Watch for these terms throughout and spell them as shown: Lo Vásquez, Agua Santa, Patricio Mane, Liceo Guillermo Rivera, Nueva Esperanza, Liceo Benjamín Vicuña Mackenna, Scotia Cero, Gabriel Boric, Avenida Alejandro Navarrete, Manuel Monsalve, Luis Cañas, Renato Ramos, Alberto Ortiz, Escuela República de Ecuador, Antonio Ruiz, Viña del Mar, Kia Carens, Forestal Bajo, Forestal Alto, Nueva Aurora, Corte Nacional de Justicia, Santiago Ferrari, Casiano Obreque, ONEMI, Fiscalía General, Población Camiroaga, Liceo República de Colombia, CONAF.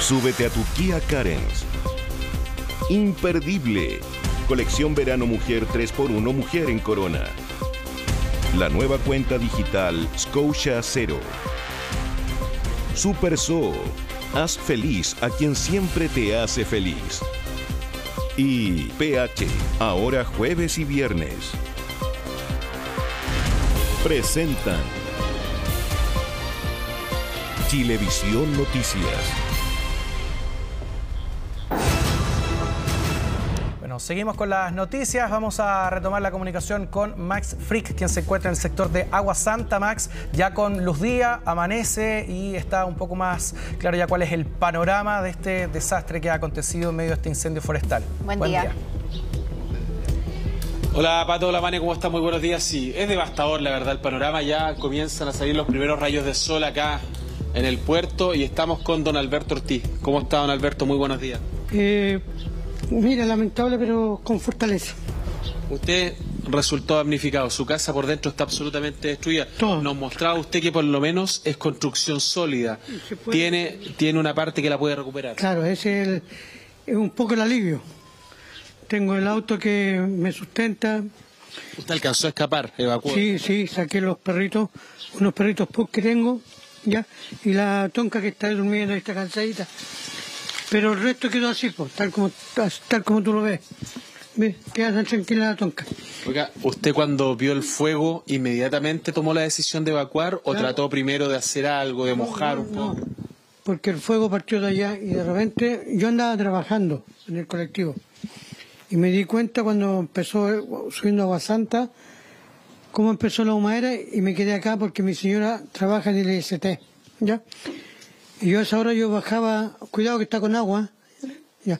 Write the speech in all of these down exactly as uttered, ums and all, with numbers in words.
Súbete a tu Kia Carens. Imperdible. Colección Verano Mujer tres por uno Mujer en Corona. La nueva cuenta digital Scotia Cero. Super Zoo. Haz feliz a quien siempre te hace feliz. Y P H, ahora jueves y viernes. Presentan Chilevisión Noticias. Bueno, seguimos con las noticias. Vamos a retomar la comunicación con Max Frick, quien se encuentra en el sector de Agua Santa. Max, ya con luz día, amanece y está un poco más claro ya cuál es el panorama de este desastre que ha acontecido en medio de este incendio forestal. Buen, Buen día. día. Hola Pato, hola Vane, ¿cómo estás? Muy buenos días. Sí, es devastador la verdad el panorama. Ya comienzan a salir los primeros rayos de sol acá en el puerto y estamos con don Alberto Ortiz. ¿Cómo está don Alberto? Muy buenos días. Eh... Mira, lamentable, pero con fortaleza. Usted resultó damnificado. Su casa por dentro está absolutamente destruida. Todo. Nos mostraba usted que por lo menos es construcción sólida. Puede... Tiene, tiene una parte que la puede recuperar. Claro, ese es, el, es un poco el alivio. Tengo el auto que me sustenta. ¿Usted alcanzó a escapar, evacuó? Sí, sí, saqué los perritos, unos perritos pug que tengo, ya, y la tonca que está durmiendo, está cansadita. Pero el resto quedó así, pues, tal como tal como tú lo ves. ¿Ves? Queda tan tranquila la tonca. Oiga, ¿usted cuando vio el fuego inmediatamente tomó la decisión de evacuar o claro. trató primero de hacer algo, de no, mojar no, un poco? No, porque el fuego partió de allá y de repente yo andaba trabajando en el colectivo. Y me di cuenta cuando empezó subiendo a Agua Santa, cómo empezó la humadera y me quedé acá porque mi señora trabaja en el I S T, ¿ya? Y yo a esa hora yo bajaba, cuidado que está con agua, ya,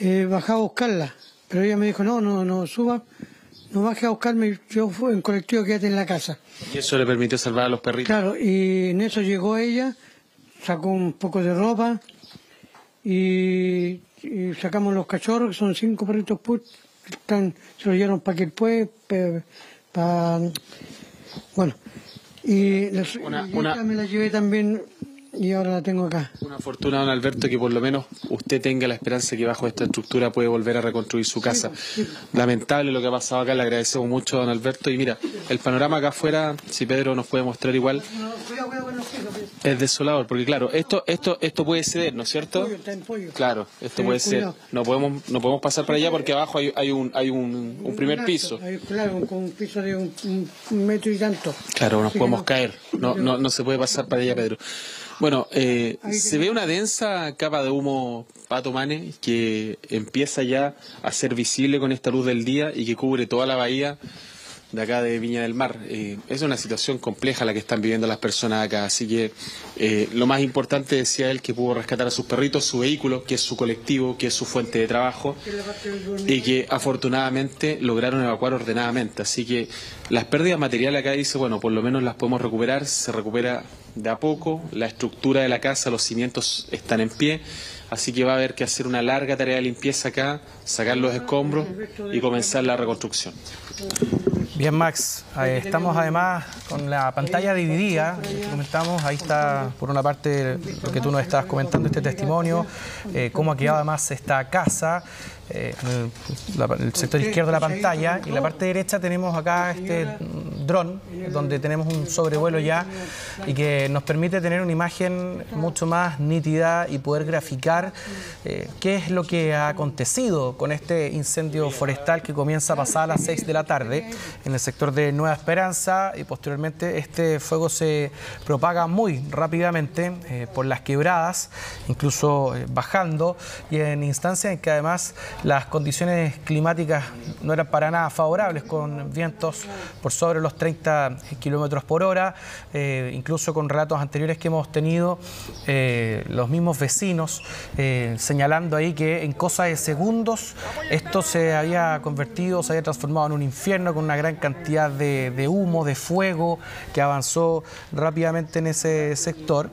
eh, bajaba a buscarla, pero ella me dijo, no, no, no suba, no baje a buscarme, yo fui en colectivo, quédate en la casa. Y eso le permitió salvar a los perritos. Claro, y en eso llegó ella, sacó un poco de ropa, y, y sacamos los cachorros, que son cinco perritos put, que están, se los llevaron para que puede, para, bueno, y las, una, y una... me la llevé también. Y ahora la tengo acá. Una fortuna, don Alberto, que por lo menos usted tenga la esperanza que bajo esta estructura puede volver a reconstruir su casa. Sí, sí. Lamentable lo que ha pasado acá, le agradecemos mucho a don Alberto. Y mira, el panorama acá afuera, si Pedro nos puede mostrar igual, es desolador, porque claro, esto esto esto puede ceder, ¿no es cierto? Claro, esto puede ceder. No podemos no podemos pasar para allá porque abajo hay, hay un hay un, un primer piso. Claro, con un piso de un metro y tanto. Claro, nos podemos caer. No, no, no se puede pasar para allá, Pedro. Bueno, eh, se ve una densa capa de humo, Pato Mane, que empieza ya a ser visible con esta luz del día y que cubre toda la bahía de acá de Viña del Mar. Eh, es una situación compleja la que están viviendo las personas acá, así que eh, lo más importante, decía él, que pudo rescatar a sus perritos, su vehículo, que es su colectivo, que es su fuente de trabajo, y que afortunadamente lograron evacuar ordenadamente. Así que las pérdidas materiales acá, dice, bueno, por lo menos las podemos recuperar, se recupera de a poco, la estructura de la casa, los cimientos están en pie, así que va a haber que hacer una larga tarea de limpieza acá, sacar los escombros y comenzar la reconstrucción. Bien, Max, estamos además con la pantalla dividida, comentamos, ahí está por una parte lo que tú nos estabas comentando, este testimonio, eh, cómo ha quedado además esta casa, eh, el, la, el sector izquierdo de la pantalla, y la parte derecha tenemos acá este dron, donde tenemos un sobrevuelo ya, y que nos permite tener una imagen mucho más nítida y poder graficar eh, qué es lo que ha acontecido con este incendio forestal que comienza a pasar a las seis de la tarde. En el sector de Nueva Esperanza, y posteriormente este fuego se propaga muy rápidamente eh, por las quebradas, incluso eh, bajando, y en instancias en que además las condiciones climáticas no eran para nada favorables, con vientos por sobre los treinta kilómetros por hora, eh, incluso con relatos anteriores que hemos tenido, eh, los mismos vecinos eh, señalando ahí que en cosa de segundos esto se había convertido, se había transformado en un infierno, con una gran cantidad de, de humo, de fuego que avanzó rápidamente en ese sector.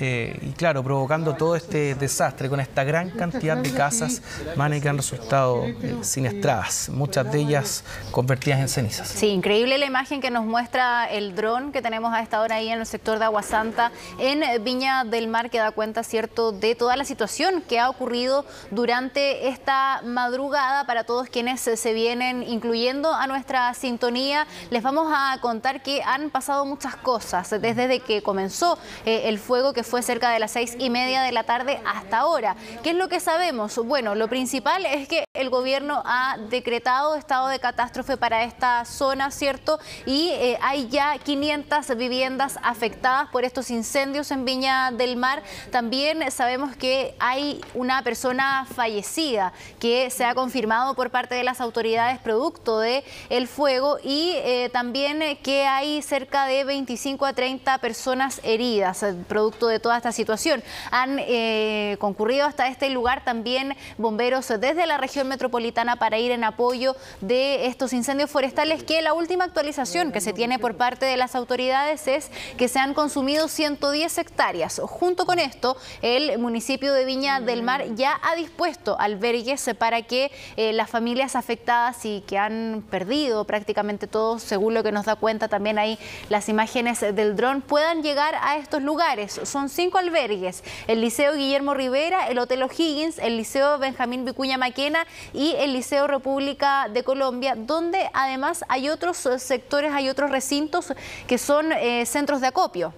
eh, y claro, provocando todo este desastre con esta gran cantidad de casas, Mane, que han resultado eh, siniestradas, muchas de ellas convertidas en cenizas. Sí, increíble la imagen que nos muestra el dron que tenemos a esta hora ahí en el sector de Agua Santa, en Viña del Mar, que da cuenta, cierto, de toda la situación que ha ocurrido durante esta madrugada. Para todos quienes se vienen incluyendo a nuestra sintonía, les vamos a contar que han pasado muchas cosas desde que comenzó eh, el fuego, que fue cerca de las seis y media de la tarde hasta ahora. ¿Qué es lo que sabemos? Bueno, lo principal es que el gobierno ha decretado estado de catástrofe para esta zona, ¿cierto? Y eh, hay ya quinientas viviendas afectadas por estos incendios en Viña del Mar. También sabemos que hay una persona fallecida que se ha confirmado por parte de las autoridades producto de el fuego, y eh, también que hay cerca de veinticinco a treinta personas heridas producto de toda esta situación. Han eh, concurrido hasta este lugar también bomberos desde la región metropolitana para ir en apoyo de estos incendios forestales, que la última actualización que se tiene por parte de las autoridades es que se han consumido ciento diez hectáreas. Junto con esto, el municipio de Viña del Mar ya ha dispuesto albergues para que eh, las familias afectadas y que han perdido prácticamente todo, según lo que nos da cuenta también ahí las imágenes del dron, puedan llegar a estos lugares. Son cinco albergues: el Liceo Guillermo Rivera, el Hotel O'Higgins, el Liceo Benjamín Vicuña Mackenna y el Liceo República de Colombia, donde además hay otros sectores, hay otros recintos que son eh, centros de acopio.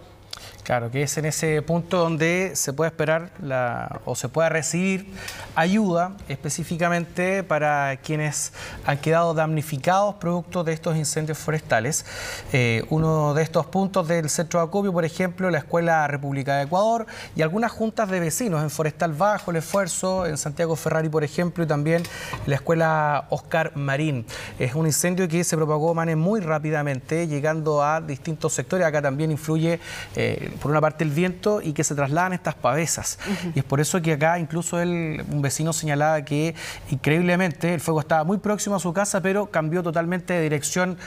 Claro, que es en ese punto donde se puede esperar la, o se pueda recibir ayuda específicamente para quienes han quedado damnificados producto de estos incendios forestales. Eh, uno de estos puntos del centro de acopio, por ejemplo, la Escuela República de Ecuador y algunas juntas de vecinos en Forestal Bajo, el esfuerzo, en Santiago Ferrari, por ejemplo, y también la Escuela Oscar Marín. Es un incendio que se propagó, Mane, muy rápidamente, llegando a distintos sectores. Acá también influye Eh, por una parte el viento y que se trasladan estas pavesas. Uh-huh. Y es por eso que acá incluso el, un vecino señalaba que increíblemente el fuego estaba muy próximo a su casa, pero cambió totalmente de dirección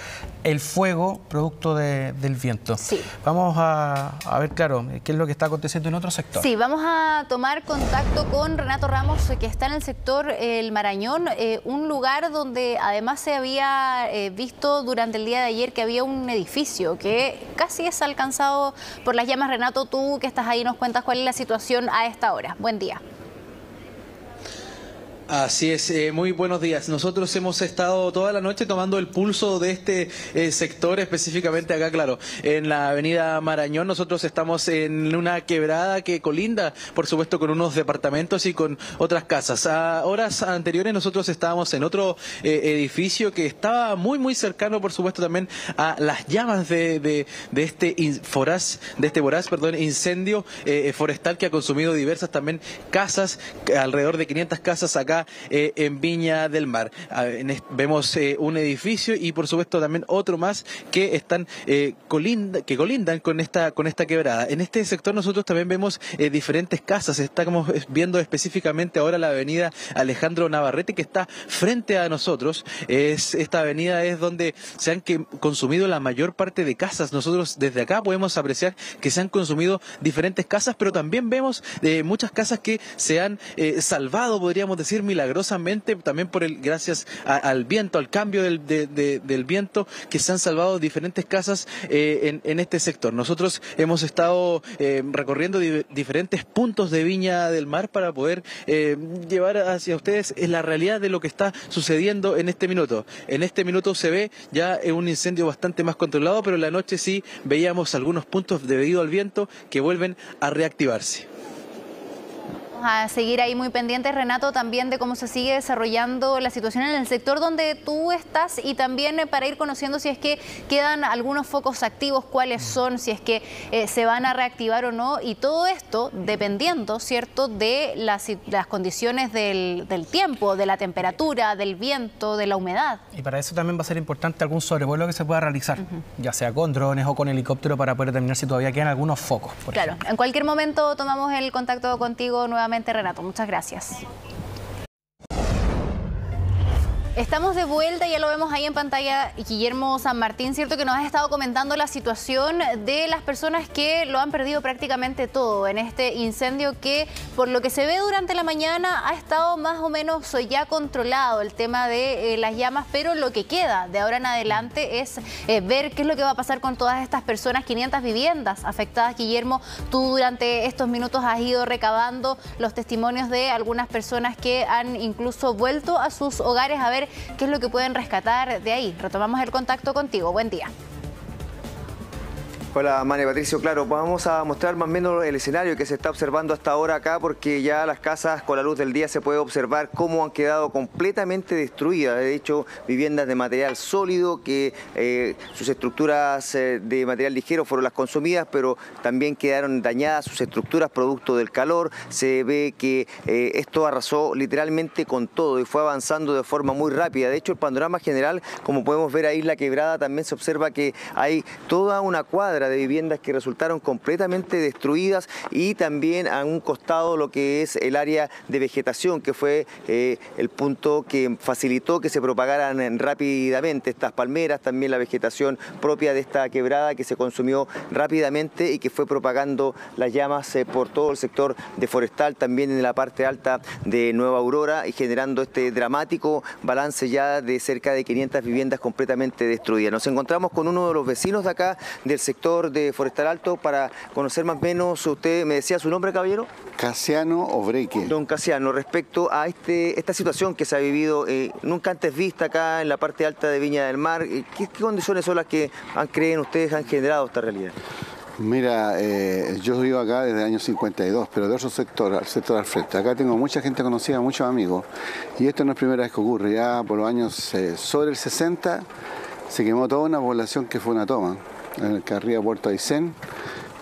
el fuego producto de, del viento. Sí. Vamos a, a ver, claro, qué es lo que está aconteciendo en otro sector. Sí, vamos a tomar contacto con Renato Ramos, que está en el sector eh, El Marañón, eh, un lugar donde además se había eh, visto durante el día de ayer que había un edificio que casi es alcanzado por las llamas. Renato, tú que estás ahí, nos cuentas cuál es la situación a esta hora. Buen día. Así es, eh, muy buenos días. Nosotros hemos estado toda la noche tomando el pulso de este eh, sector, específicamente acá, claro, en la avenida Marañón. Nosotros estamos en una quebrada que colinda, por supuesto, con unos departamentos y con otras casas. A horas anteriores nosotros estábamos en otro eh, edificio que estaba muy, muy cercano, por supuesto, también a las llamas de, de, de este in, foraz, de este voraz, perdón, incendio eh, forestal que ha consumido diversas también casas, alrededor de quinientas casas acá Eh, en Viña del Mar. Ver, en vemos eh, un edificio y por supuesto también otro más que están eh, colinda, que colindan con esta con esta quebrada. En este sector nosotros también vemos eh, diferentes casas. Estamos viendo específicamente ahora la avenida Alejandro Navarrete, que está frente a nosotros. Es, esta avenida es donde se han que, consumido la mayor parte de casas. Nosotros desde acá podemos apreciar que se han consumido diferentes casas, pero también vemos eh, muchas casas que se han eh, salvado, podríamos decir, milagrosamente, también por el gracias a, al viento, al cambio del, de, de, del viento, que se han salvado diferentes casas eh, en, en este sector. Nosotros hemos estado eh, recorriendo di, diferentes puntos de Viña del Mar para poder eh, llevar hacia ustedes la realidad de lo que está sucediendo en este minuto. En este minuto se ve ya un incendio bastante más controlado, pero en la noche sí veíamos algunos puntos debido al viento que vuelven a reactivarse. A seguir ahí muy pendientes, Renato, también de cómo se sigue desarrollando la situación en el sector donde tú estás, y también para ir conociendo si es que quedan algunos focos activos, cuáles son, si es que eh, se van a reactivar o no, y todo esto dependiendo, ¿cierto?, de las, las condiciones del, del tiempo, de la temperatura, del viento, de la humedad. Y para eso también va a ser importante algún sobrevuelo que se pueda realizar, uh-huh, ya sea con drones o con helicóptero, para poder determinar si todavía quedan algunos focos. Claro, ejemplo. En cualquier momento tomamos el contacto contigo nuevamente, Renato. Muchas gracias. Estamos de vuelta, ya lo vemos ahí en pantalla, Guillermo San Martín, cierto que nos has estado comentando la situación de las personas que lo han perdido prácticamente todo en este incendio que, por lo que se ve durante la mañana, ha estado más o menos ya controlado el tema de eh, las llamas, pero lo que queda de ahora en adelante es eh, ver qué es lo que va a pasar con todas estas personas, quinientas viviendas afectadas. Guillermo, tú durante estos minutos has ido recabando los testimonios de algunas personas que han incluso vuelto a sus hogares a ver qué es lo que pueden rescatar de ahí. Retomamos el contacto contigo. Buen día. Hola, María Patricio. Claro, vamos a mostrar más o menos el escenario que se está observando hasta ahora acá, porque ya las casas con la luz del día se puede observar cómo han quedado completamente destruidas. De hecho, viviendas de material sólido, que eh, sus estructuras eh, de material ligero fueron las consumidas, pero también quedaron dañadas sus estructuras producto del calor. Se ve que eh, esto arrasó literalmente con todo y fue avanzando de forma muy rápida. De hecho, el panorama general, como podemos ver ahí la quebrada, también se observa que hay toda una cuadra de viviendas que resultaron completamente destruidas, y también a un costado lo que es el área de vegetación, que fue eh, el punto que facilitó que se propagaran rápidamente estas palmeras, también la vegetación propia de esta quebrada que se consumió rápidamente y que fue propagando las llamas eh, por todo el sector de Forestal, también en la parte alta de Nueva Aurora, y generando este dramático balance ya de cerca de quinientas viviendas completamente destruidas. Nos encontramos con uno de los vecinos de acá del sector de Forestal Alto para conocer más o menos. Usted me decía su nombre, caballero. Casiano Obreque. Don Casiano, respecto a este, esta situación que se ha vivido eh, nunca antes vista acá en la parte alta de Viña del Mar, ¿qué, qué condiciones son las que han, creen ustedes han generado esta realidad? Mira, eh, yo vivo acá desde el año cincuenta y dos, pero de otro sector, al sector al frente. Acá tengo mucha gente conocida, muchos amigos, y esto no es primera vez que ocurre. Ya por los años eh, sobre el sesenta se quemó toda una población que fue una toma en el Carril de Puerto Aysén,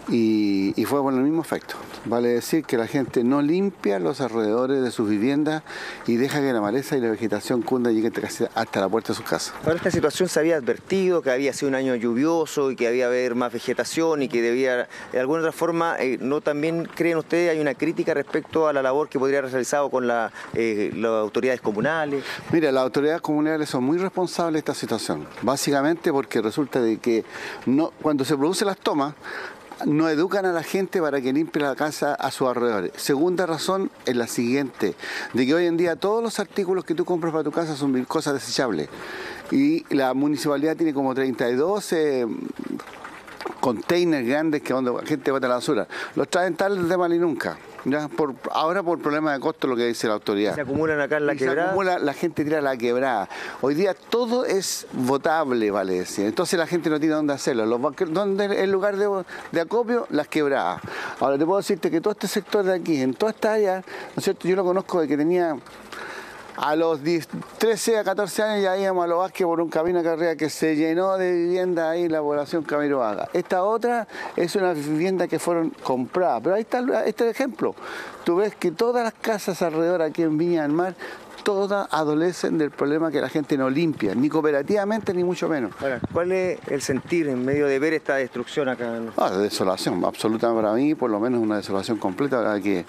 y, y fue por el mismo efecto. Vale decir que la gente no limpia los alrededores de sus viviendas y deja que la maleza y la vegetación cunda y llegue hasta la puerta de sus casas. Ahora, esta situación se había advertido, que había sido un año lluvioso y que había haber más vegetación y que debía, de alguna otra forma, eh, ¿no también creen ustedes hay una crítica respecto a la labor que podría haber realizado con la, eh, las autoridades comunales? Mira, las autoridades comunales son muy responsables de esta situación, básicamente porque resulta de que no, cuando se producen las tomas, no educan a la gente para que limpie la casa a su alrededor. Segunda razón es la siguiente, de que hoy en día todos los artículos que tú compras para tu casa son cosas desechables. Y la municipalidad tiene como treinta y dos eh, containers grandes que donde la gente bota la basura. Los traen tal de mal y nunca. Ya, por, ahora por problemas de costo, lo que dice la autoridad. Se acumulan acá en la y quebrada. Se acumula, la gente tira la quebrada. Hoy día todo es votable, vale decir. Entonces la gente no tiene dónde hacerlo. Los ¿Dónde es el lugar de, de acopio? Las quebradas. Ahora te puedo decirte que todo este sector de aquí, en toda esta área, ¿no es cierto? Yo lo conozco de que tenía a los diez, trece a catorce años, ya íbamos a Lo Vásquez por un camino a carrera que se llenó de vivienda ahí en la población Camiroaga. Esta otra es una vivienda que fueron compradas. Pero ahí está este ejemplo. Tú ves que todas las casas alrededor aquí en Viña del Mar, todas adolecen del problema que la gente no limpia, ni cooperativamente ni mucho menos. Ahora, ¿cuál es el sentir en medio de ver esta destrucción acá? Ah, desolación, absoluta para mí, por lo menos una desolación completa, ¿verdad? Que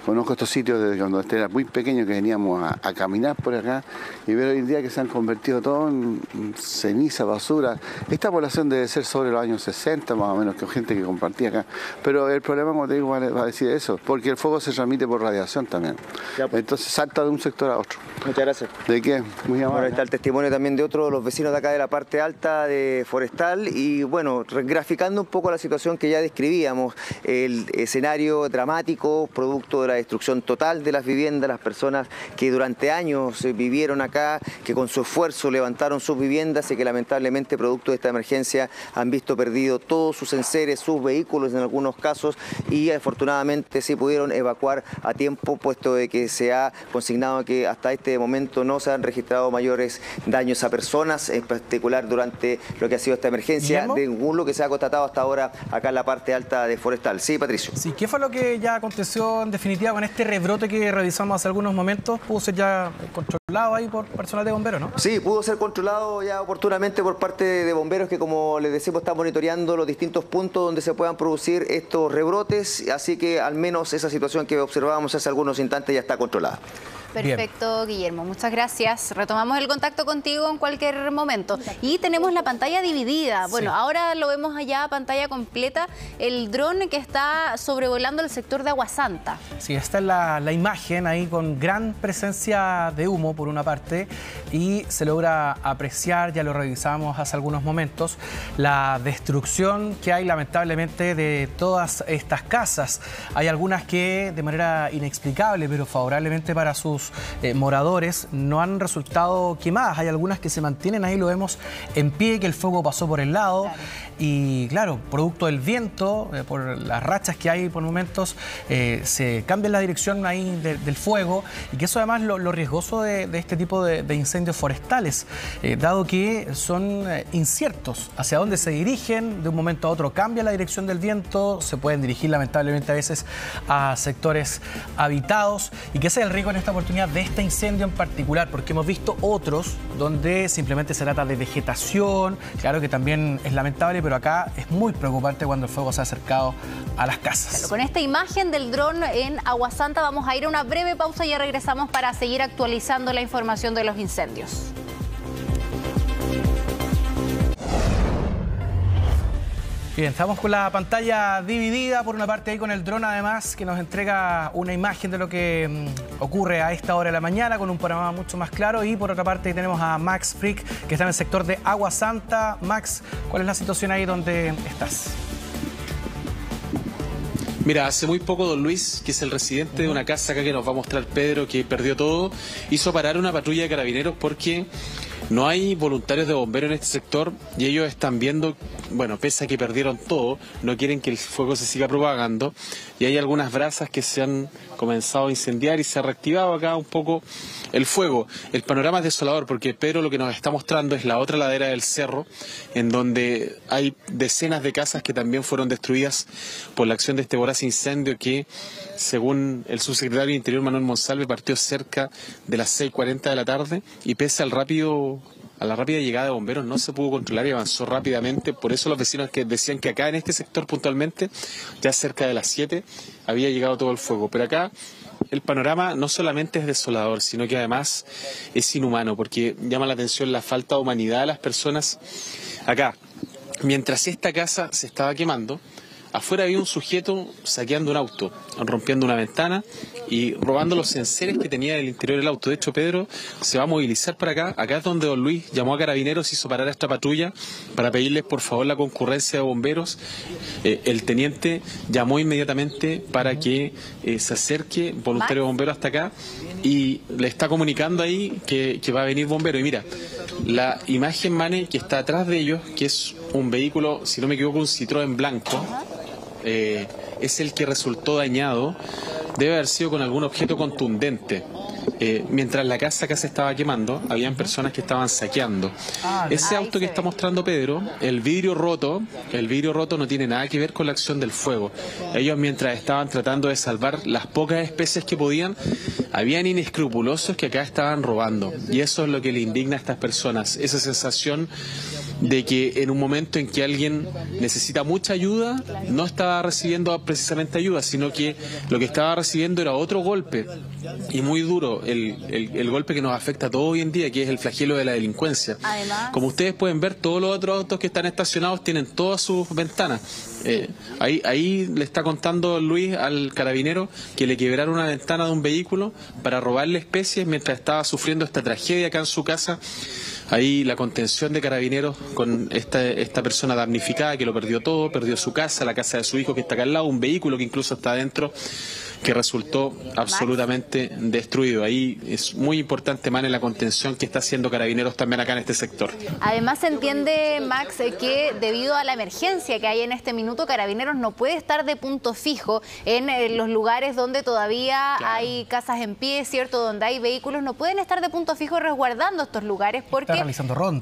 conozco estos sitios desde cuando era muy pequeño, que veníamos a, a caminar por acá, y ver hoy en día que se han convertido todo en ceniza, basura. Esta población debe ser sobre los años sesenta, más o menos, que gente que compartía acá. Pero el problema, como te digo, va a decir eso, porque el fuego se transmite por radiación también. Ya, pues. Entonces salta de un sector a otro. Muchas gracias. ¿De qué? Muy amable. Bueno, está el testimonio también de otro de los vecinos de acá de la parte alta de Forestal, y bueno, graficando un poco la situación que ya describíamos, el escenario dramático, producto de la destrucción total de las viviendas, las personas que durante años vivieron acá, que con su esfuerzo levantaron sus viviendas y que lamentablemente producto de esta emergencia han visto perdido todos sus enseres, sus vehículos en algunos casos, y afortunadamente sí pudieron evacuar a tiempo, puesto de que se ha consignado que hasta este momento no se han registrado mayores daños a personas, en particular durante lo que ha sido esta emergencia, según lo que se ha constatado hasta ahora acá en la parte alta de Forestal. Sí, Patricio. Sí, ¿qué fue lo que ya aconteció en definitiva con este rebrote que revisamos hace algunos momentos? Pudo ser ya controlado ahí por personal de bomberos, ¿no? Sí, pudo ser controlado ya oportunamente por parte de bomberos, que como les decimos está monitoreando los distintos puntos donde se puedan producir estos rebrotes, así que al menos esa situación que observábamos hace algunos instantes ya está controlada. Perfecto, bien. Guillermo, muchas gracias. Retomamos el contacto contigo en cualquier momento. Y tenemos la pantalla dividida. Bueno, sí. Ahora lo vemos allá, pantalla completa, el dron que está sobrevolando el sector de Agua Santa. Sí, esta es la, la imagen ahí con gran presencia de humo por una parte y se logra apreciar, ya lo revisamos hace algunos momentos, la destrucción que hay lamentablemente de todas estas casas. Hay algunas que de manera inexplicable, pero favorablemente para sus Eh, moradores, no han resultado quemadas. Hay algunas que se mantienen ahí, lo vemos en pie, que el fuego pasó por el lado. Claro. Y claro, producto del viento, eh, por las rachas que hay por momentos, eh, se cambia la dirección ahí de, del fuego. Y que eso además lo, lo riesgoso de, de este tipo de, de incendios forestales, eh, dado que son eh, inciertos hacia dónde se dirigen. De un momento a otro cambia la dirección del viento, se pueden dirigir lamentablemente a veces a sectores habitados. Y que ese es el riesgo en esta oportunidad de este incendio en particular, porque hemos visto otros donde simplemente se trata de vegetación, claro que también es lamentable, pero acá es muy preocupante cuando el fuego se ha acercado a las casas. Claro, con esta imagen del dron en Agua Santa vamos a ir a una breve pausa y ya regresamos para seguir actualizando la información de los incendios. Bien, estamos con la pantalla dividida, por una parte ahí con el dron además que nos entrega una imagen de lo que ocurre a esta hora de la mañana con un panorama mucho más claro, y por otra parte ahí tenemos a Max Frick que está en el sector de Agua Santa. Max, ¿cuál es la situación ahí donde estás? Mira, hace muy poco don Luis, que es el residente de una casa acá que nos va a mostrar Pedro, que perdió todo, hizo parar una patrulla de carabineros porque no hay voluntarios de bomberos en este sector y ellos están viendo, bueno, pese a que perdieron todo, no quieren que el fuego se siga propagando y hay algunas brasas que se han comenzado a incendiar y se ha reactivado acá un poco el fuego. El panorama es desolador porque Pedro lo que nos está mostrando es la otra ladera del cerro en donde hay decenas de casas que también fueron destruidas por la acción de este voraz incendio que, según el subsecretario de Interior Manuel Monsalve, partió cerca de las seis cuarenta de la tarde y pese al rápido... a la rápida llegada de bomberos no se pudo controlar y avanzó rápidamente. Por eso los vecinos que decían que acá en este sector puntualmente, ya cerca de las siete, había llegado todo el fuego. Pero acá el panorama no solamente es desolador, sino que además es inhumano, porque llama la atención la falta de humanidad de las personas. Acá, mientras esta casa se estaba quemando, afuera había un sujeto saqueando un auto, rompiendo una ventana y robando los enseres que tenía en el interior del auto. De hecho, Pedro se va a movilizar para acá. Acá es donde don Luis llamó a carabineros, hizo parar a esta patrulla para pedirles por favor la concurrencia de bomberos. Eh, el teniente llamó inmediatamente para que eh, se acerque voluntario bombero hasta acá y le está comunicando ahí que, que va a venir bombero. Y mira, la imagen, Mane, que está atrás de ellos, que es un vehículo, si no me equivoco, un Citroën blanco, eh, es el que resultó dañado, debe haber sido con algún objeto contundente. Eh, mientras la casa acá se estaba quemando, habían personas que estaban saqueando. Ese auto que está mostrando Pedro, el vidrio roto, el vidrio roto no tiene nada que ver con la acción del fuego. Ellos, mientras estaban tratando de salvar las pocas especies que podían, habían inescrupulosos que acá estaban robando. Y eso es lo que le indigna a estas personas, esa sensación de que en un momento en que alguien necesita mucha ayuda, no estaba recibiendo precisamente ayuda, sino que lo que estaba recibiendo era otro golpe, y muy duro, el, el, el golpe que nos afecta a todos hoy en día, que es el flagelo de la delincuencia. Además, como ustedes pueden ver, todos los otros autos que están estacionados tienen todas sus ventanas. Eh, ahí, ahí le está contando Luis al carabinero que le quebraron una ventana de un vehículo para robarle especies mientras estaba sufriendo esta tragedia acá en su casa. Ahí la contención de carabineros con esta, esta persona damnificada que lo perdió todo, perdió su casa, la casa de su hijo que está acá al lado, un vehículo que incluso está adentro, que resultó absolutamente destruido. Ahí es muy importante, Mane, la contención que está haciendo Carabineros también acá en este sector. Además se entiende, Max, que debido a la emergencia que hay en este minuto, Carabineros no puede estar de punto fijo en los lugares donde todavía claro. hay casas en pie, ¿cierto? Donde hay vehículos, no pueden estar de punto fijo resguardando estos lugares porque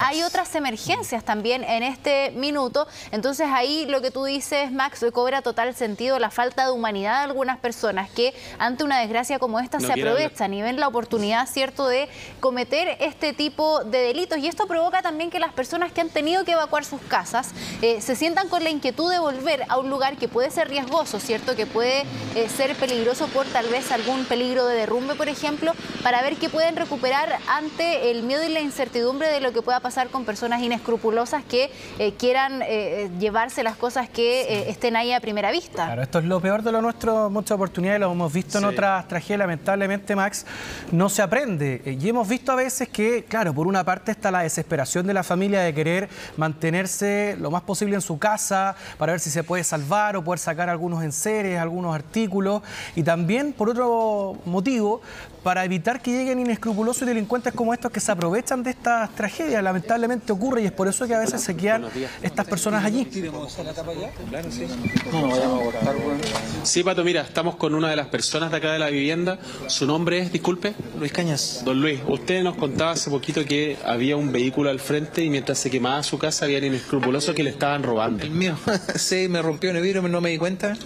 hay otras emergencias también en este minuto. Entonces ahí lo que tú dices, Max, cobra total sentido la falta de humanidad de algunas personas personas que ante una desgracia como esta se aprovechan y ven la oportunidad, ¿cierto?, de cometer este tipo de delitos. Y esto provoca también que las personas que han tenido que evacuar sus casas eh, se sientan con la inquietud de volver a un lugar que puede ser riesgoso, ¿cierto?, que puede eh, ser peligroso por tal vez algún peligro de derrumbe, por ejemplo, para ver qué pueden recuperar ante el miedo y la incertidumbre de lo que pueda pasar con personas inescrupulosas que eh, quieran eh, llevarse las cosas que eh, estén ahí a primera vista. Claro, esto es lo peor de lo nuestro, muchas oportunidades, lo hemos visto sí. en otras tragedias, lamentablemente, Max, no se aprende. Y hemos visto a veces que, claro, por una parte está la desesperación de la familia de querer mantenerse lo más posible en su casa para ver si se puede salvar o poder sacar algunos enseres, algunos artículos, y también, por otro motivo, para evitar que lleguen inescrupulosos y delincuentes como estos que se aprovechan de estas tragedias. Lamentablemente ocurre y es por eso que a veces se quedan estas personas allí. Sí, Pato, mira, estamos con una de las personas de acá de la vivienda. Su nombre es, disculpe. Luis Cañas. Don Luis, usted nos contaba hace poquito que había un vehículo al frente y mientras se quemaba su casa habían inescrupulosos que le estaban robando. El mío, sí, me rompió el vidrio, no me di cuenta.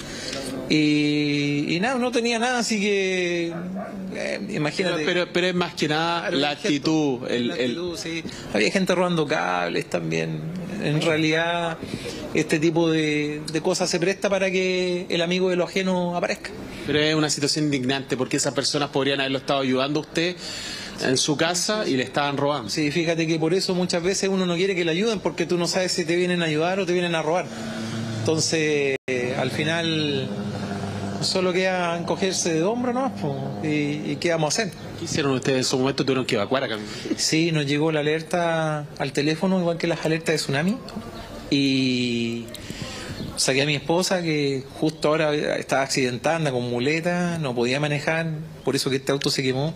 Y, y nada, no tenía nada, así que eh, imagínate. Pero, pero es más que nada la actitud. El, la actitud el... sí. Había gente robando cables también. En realidad, este tipo de, de cosas se presta para que el amigo de lo ajeno aparezca. Pero es una situación indignante porque esas personas podrían haberlo estado ayudando a usted en su casa y le estaban robando. Sí, fíjate que por eso muchas veces uno no quiere que le ayuden porque tú no sabes si te vienen a ayudar o te vienen a robar. Entonces, eh, al final, solo queda encogerse de hombro, ¿no? Y, y ¿qué vamos a hacer? ¿Qué hicieron ustedes en su momento? ¿Tuvieron que evacuar acá? Sí, nos llegó la alerta al teléfono, igual que las alertas de tsunami. Y saqué a mi esposa, que justo ahora estaba accidentada, anda con muleta, no podía manejar, por eso que este auto se quemó.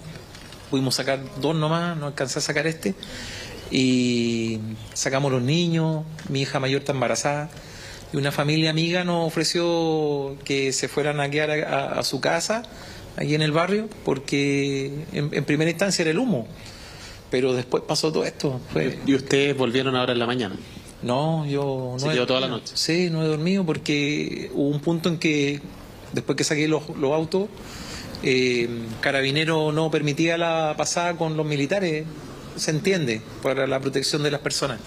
Pudimos sacar dos nomás, no alcancé a sacar este. Y sacamos los niños, mi hija mayor está embarazada. Y una familia amiga nos ofreció que se fueran a quedar a, a, a su casa, aquí en el barrio, porque en, en primera instancia era el humo, pero después pasó todo esto. Fue... ¿Y ustedes volvieron ahora en la mañana? No, yo no. ¿Se quedó toda la noche? Sí, no he dormido porque hubo un punto en que, después que saqué los, los autos, eh, Carabinero no permitía la pasada con los militares, se entiende, para la protección de las personas.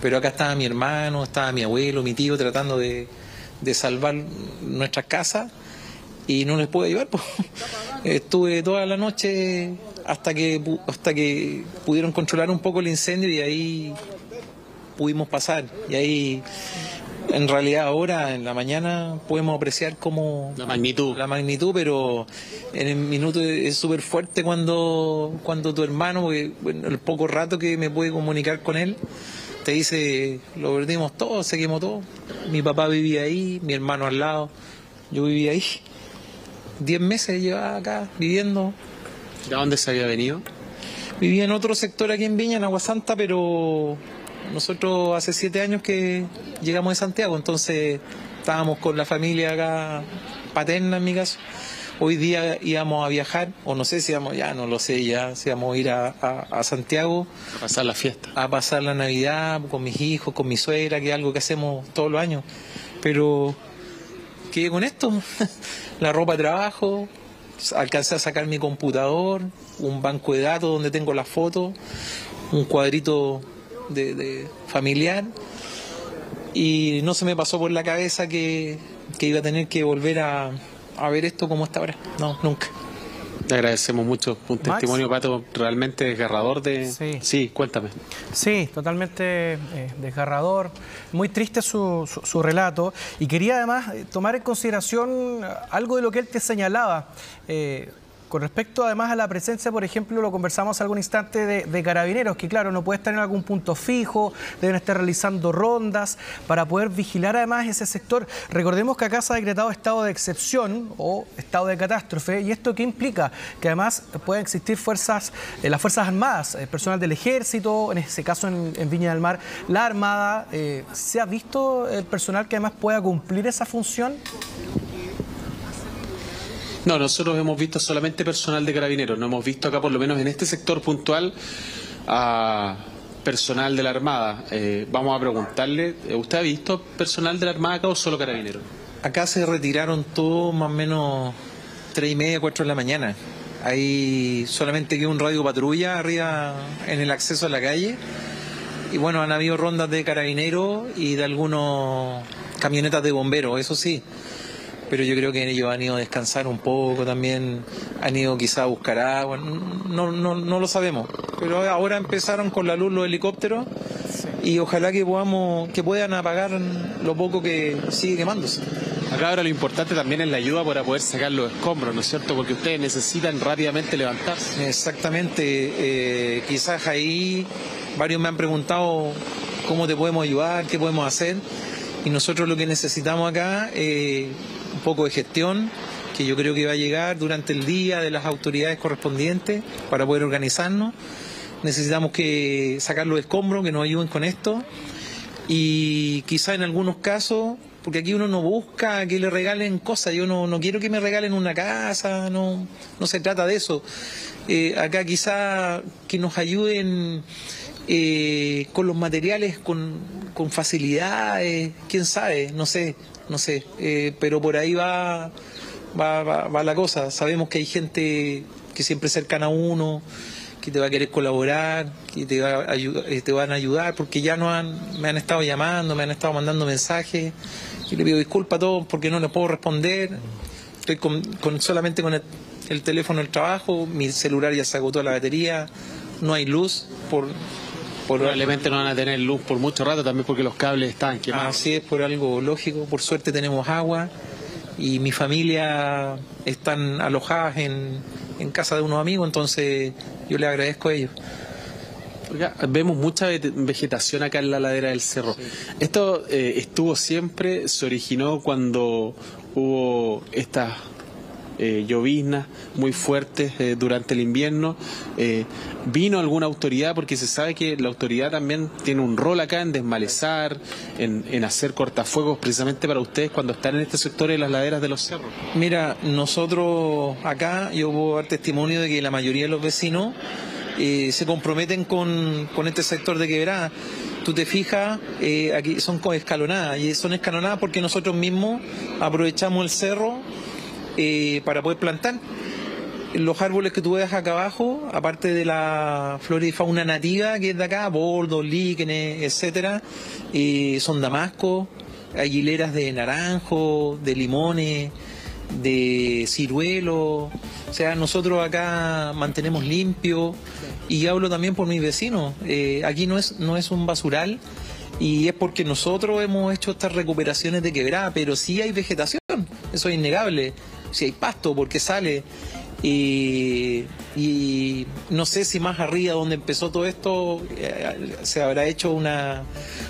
Pero acá estaba mi hermano, estaba mi abuelo, mi tío tratando de, de salvar nuestras casas y no les pude ayudar. Pues. Estuve toda la noche hasta que, hasta que pudieron controlar un poco el incendio y ahí pudimos pasar. Y ahí, en realidad ahora, en la mañana, podemos apreciar como... La magnitud. La magnitud, pero en el minuto es súper fuerte cuando, cuando tu hermano, porque, bueno, el poco rato que me pude comunicar con él, te dice, lo perdimos todo, se quemó todo. Mi papá vivía ahí, mi hermano al lado, yo vivía ahí. Diez meses llevaba acá viviendo. ¿De dónde se había venido? Vivía en otro sector aquí en Viña, en Agua Santa, pero nosotros hace siete años que llegamos de Santiago, entonces estábamos con la familia acá paterna en mi caso. Hoy día íbamos a viajar, o no sé si íbamos, ya no lo sé, ya si íbamos a ir a, a, a Santiago. A pasar la fiesta. A pasar la Navidad con mis hijos, con mi suegra, que es algo que hacemos todos los años. Pero quedé con esto, la ropa de trabajo, alcancé a sacar mi computador, un banco de datos donde tengo las fotos, un cuadrito de, de familiar. Y no se me pasó por la cabeza que, que iba a tener que volver a... a ver esto como está ahora. No, nunca. Te agradecemos mucho. Un testimonio, Pato, realmente desgarrador de... Sí, sí, cuéntame. Sí, totalmente eh, desgarrador. Muy triste su, su, su relato. Y quería además tomar en consideración algo de lo que él te señalaba. Eh, Con respecto además a la presencia, por ejemplo, lo conversamos algún instante de, de carabineros, que claro, no puede estar en algún punto fijo, deben estar realizando rondas para poder vigilar además ese sector. Recordemos que acá se ha decretado estado de excepción o estado de catástrofe, y esto ¿qué implica? Que además pueden existir fuerzas, eh, las Fuerzas Armadas, eh, personal del Ejército, en ese caso en, en Viña del Mar, la Armada. Eh, ¿se ha visto el personal que además pueda cumplir esa función? No, nosotros hemos visto solamente personal de carabineros, no hemos visto acá, por lo menos en este sector puntual, a personal de la Armada. Eh, vamos a preguntarle, ¿usted ha visto personal de la Armada acá o solo carabineros? Acá se retiraron todos más o menos tres y media, cuatro de la mañana. Ahí solamente quedó un radio patrulla arriba en el acceso a la calle. Y bueno, han habido rondas de carabineros y de algunos camionetas de bomberos, eso sí. Pero yo creo que ellos han ido a descansar un poco también, han ido quizá a buscar agua, no, no, no lo sabemos. Pero ahora empezaron con la luz los helicópteros y ojalá que podamos, que puedan apagar lo poco que sigue quemándose. Acá ahora lo importante también es la ayuda para poder sacar los escombros, ¿no es cierto? Porque ustedes necesitan rápidamente levantarse. Exactamente. Eh, quizás ahí varios me han preguntado cómo te podemos ayudar, qué podemos hacer. Y nosotros lo que necesitamos acá es eh, un poco de gestión, que yo creo que va a llegar durante el día de las autoridades correspondientes para poder organizarnos. Necesitamos que sacar los escombros, que nos ayuden con esto. Y quizá en algunos casos, porque aquí uno no busca que le regalen cosas, yo no, no quiero que me regalen una casa, no, no se trata de eso. Eh, acá quizá que nos ayuden eh, con los materiales, con, con facilidades, quién sabe, no sé, no sé. Eh, pero por ahí va, va, va, va la cosa. Sabemos que hay gente que siempre es cercana a uno, que te va a querer colaborar, que te, va a te van a ayudar, porque ya no han, me han estado llamando, me han estado mandando mensajes. Yo le pido disculpas a todos porque no les puedo responder. Estoy con, con, solamente con el, el teléfono del trabajo, mi celular ya se agotó la batería, no hay luz. Por, por Probablemente algo. No van a tener luz por mucho rato también porque los cables están quemados. Así es, por algo lógico. Por suerte tenemos agua y mi familia están alojadas en... en casa de unos amigos, entonces yo les agradezco a ellos. Vemos mucha vegetación acá en la ladera del cerro. Sí. Esto eh, estuvo siempre, se originó cuando hubo estas eh, lloviznas muy fuertes eh, durante el invierno. Eh, ¿Vino alguna autoridad? Porque se sabe que la autoridad también tiene un rol acá en desmalezar, en, en hacer cortafuegos precisamente para ustedes cuando están en este sector de las laderas de los cerros. Mira, nosotros acá, yo puedo dar testimonio de que la mayoría de los vecinos eh, se comprometen con, con este sector de quebrada. Tú te fijas, eh, aquí son escalonadas, y son escalonadas porque nosotros mismos aprovechamos el cerro eh, para poder plantar. Los árboles que tú ves acá abajo, aparte de la flora y fauna nativa que es de acá, bordos, líquenes, etcétera, eh, son damascos, hay hileras de naranjo, de limones, de ciruelos. O sea, nosotros acá mantenemos limpio, y hablo también por mis vecinos. Eh, aquí no es, no es un basural, y es porque nosotros hemos hecho estas recuperaciones de quebrada, pero sí hay vegetación, eso es innegable. Sí hay pasto, porque sale. Y, y no sé si más arriba donde empezó todo esto eh, se habrá hecho una,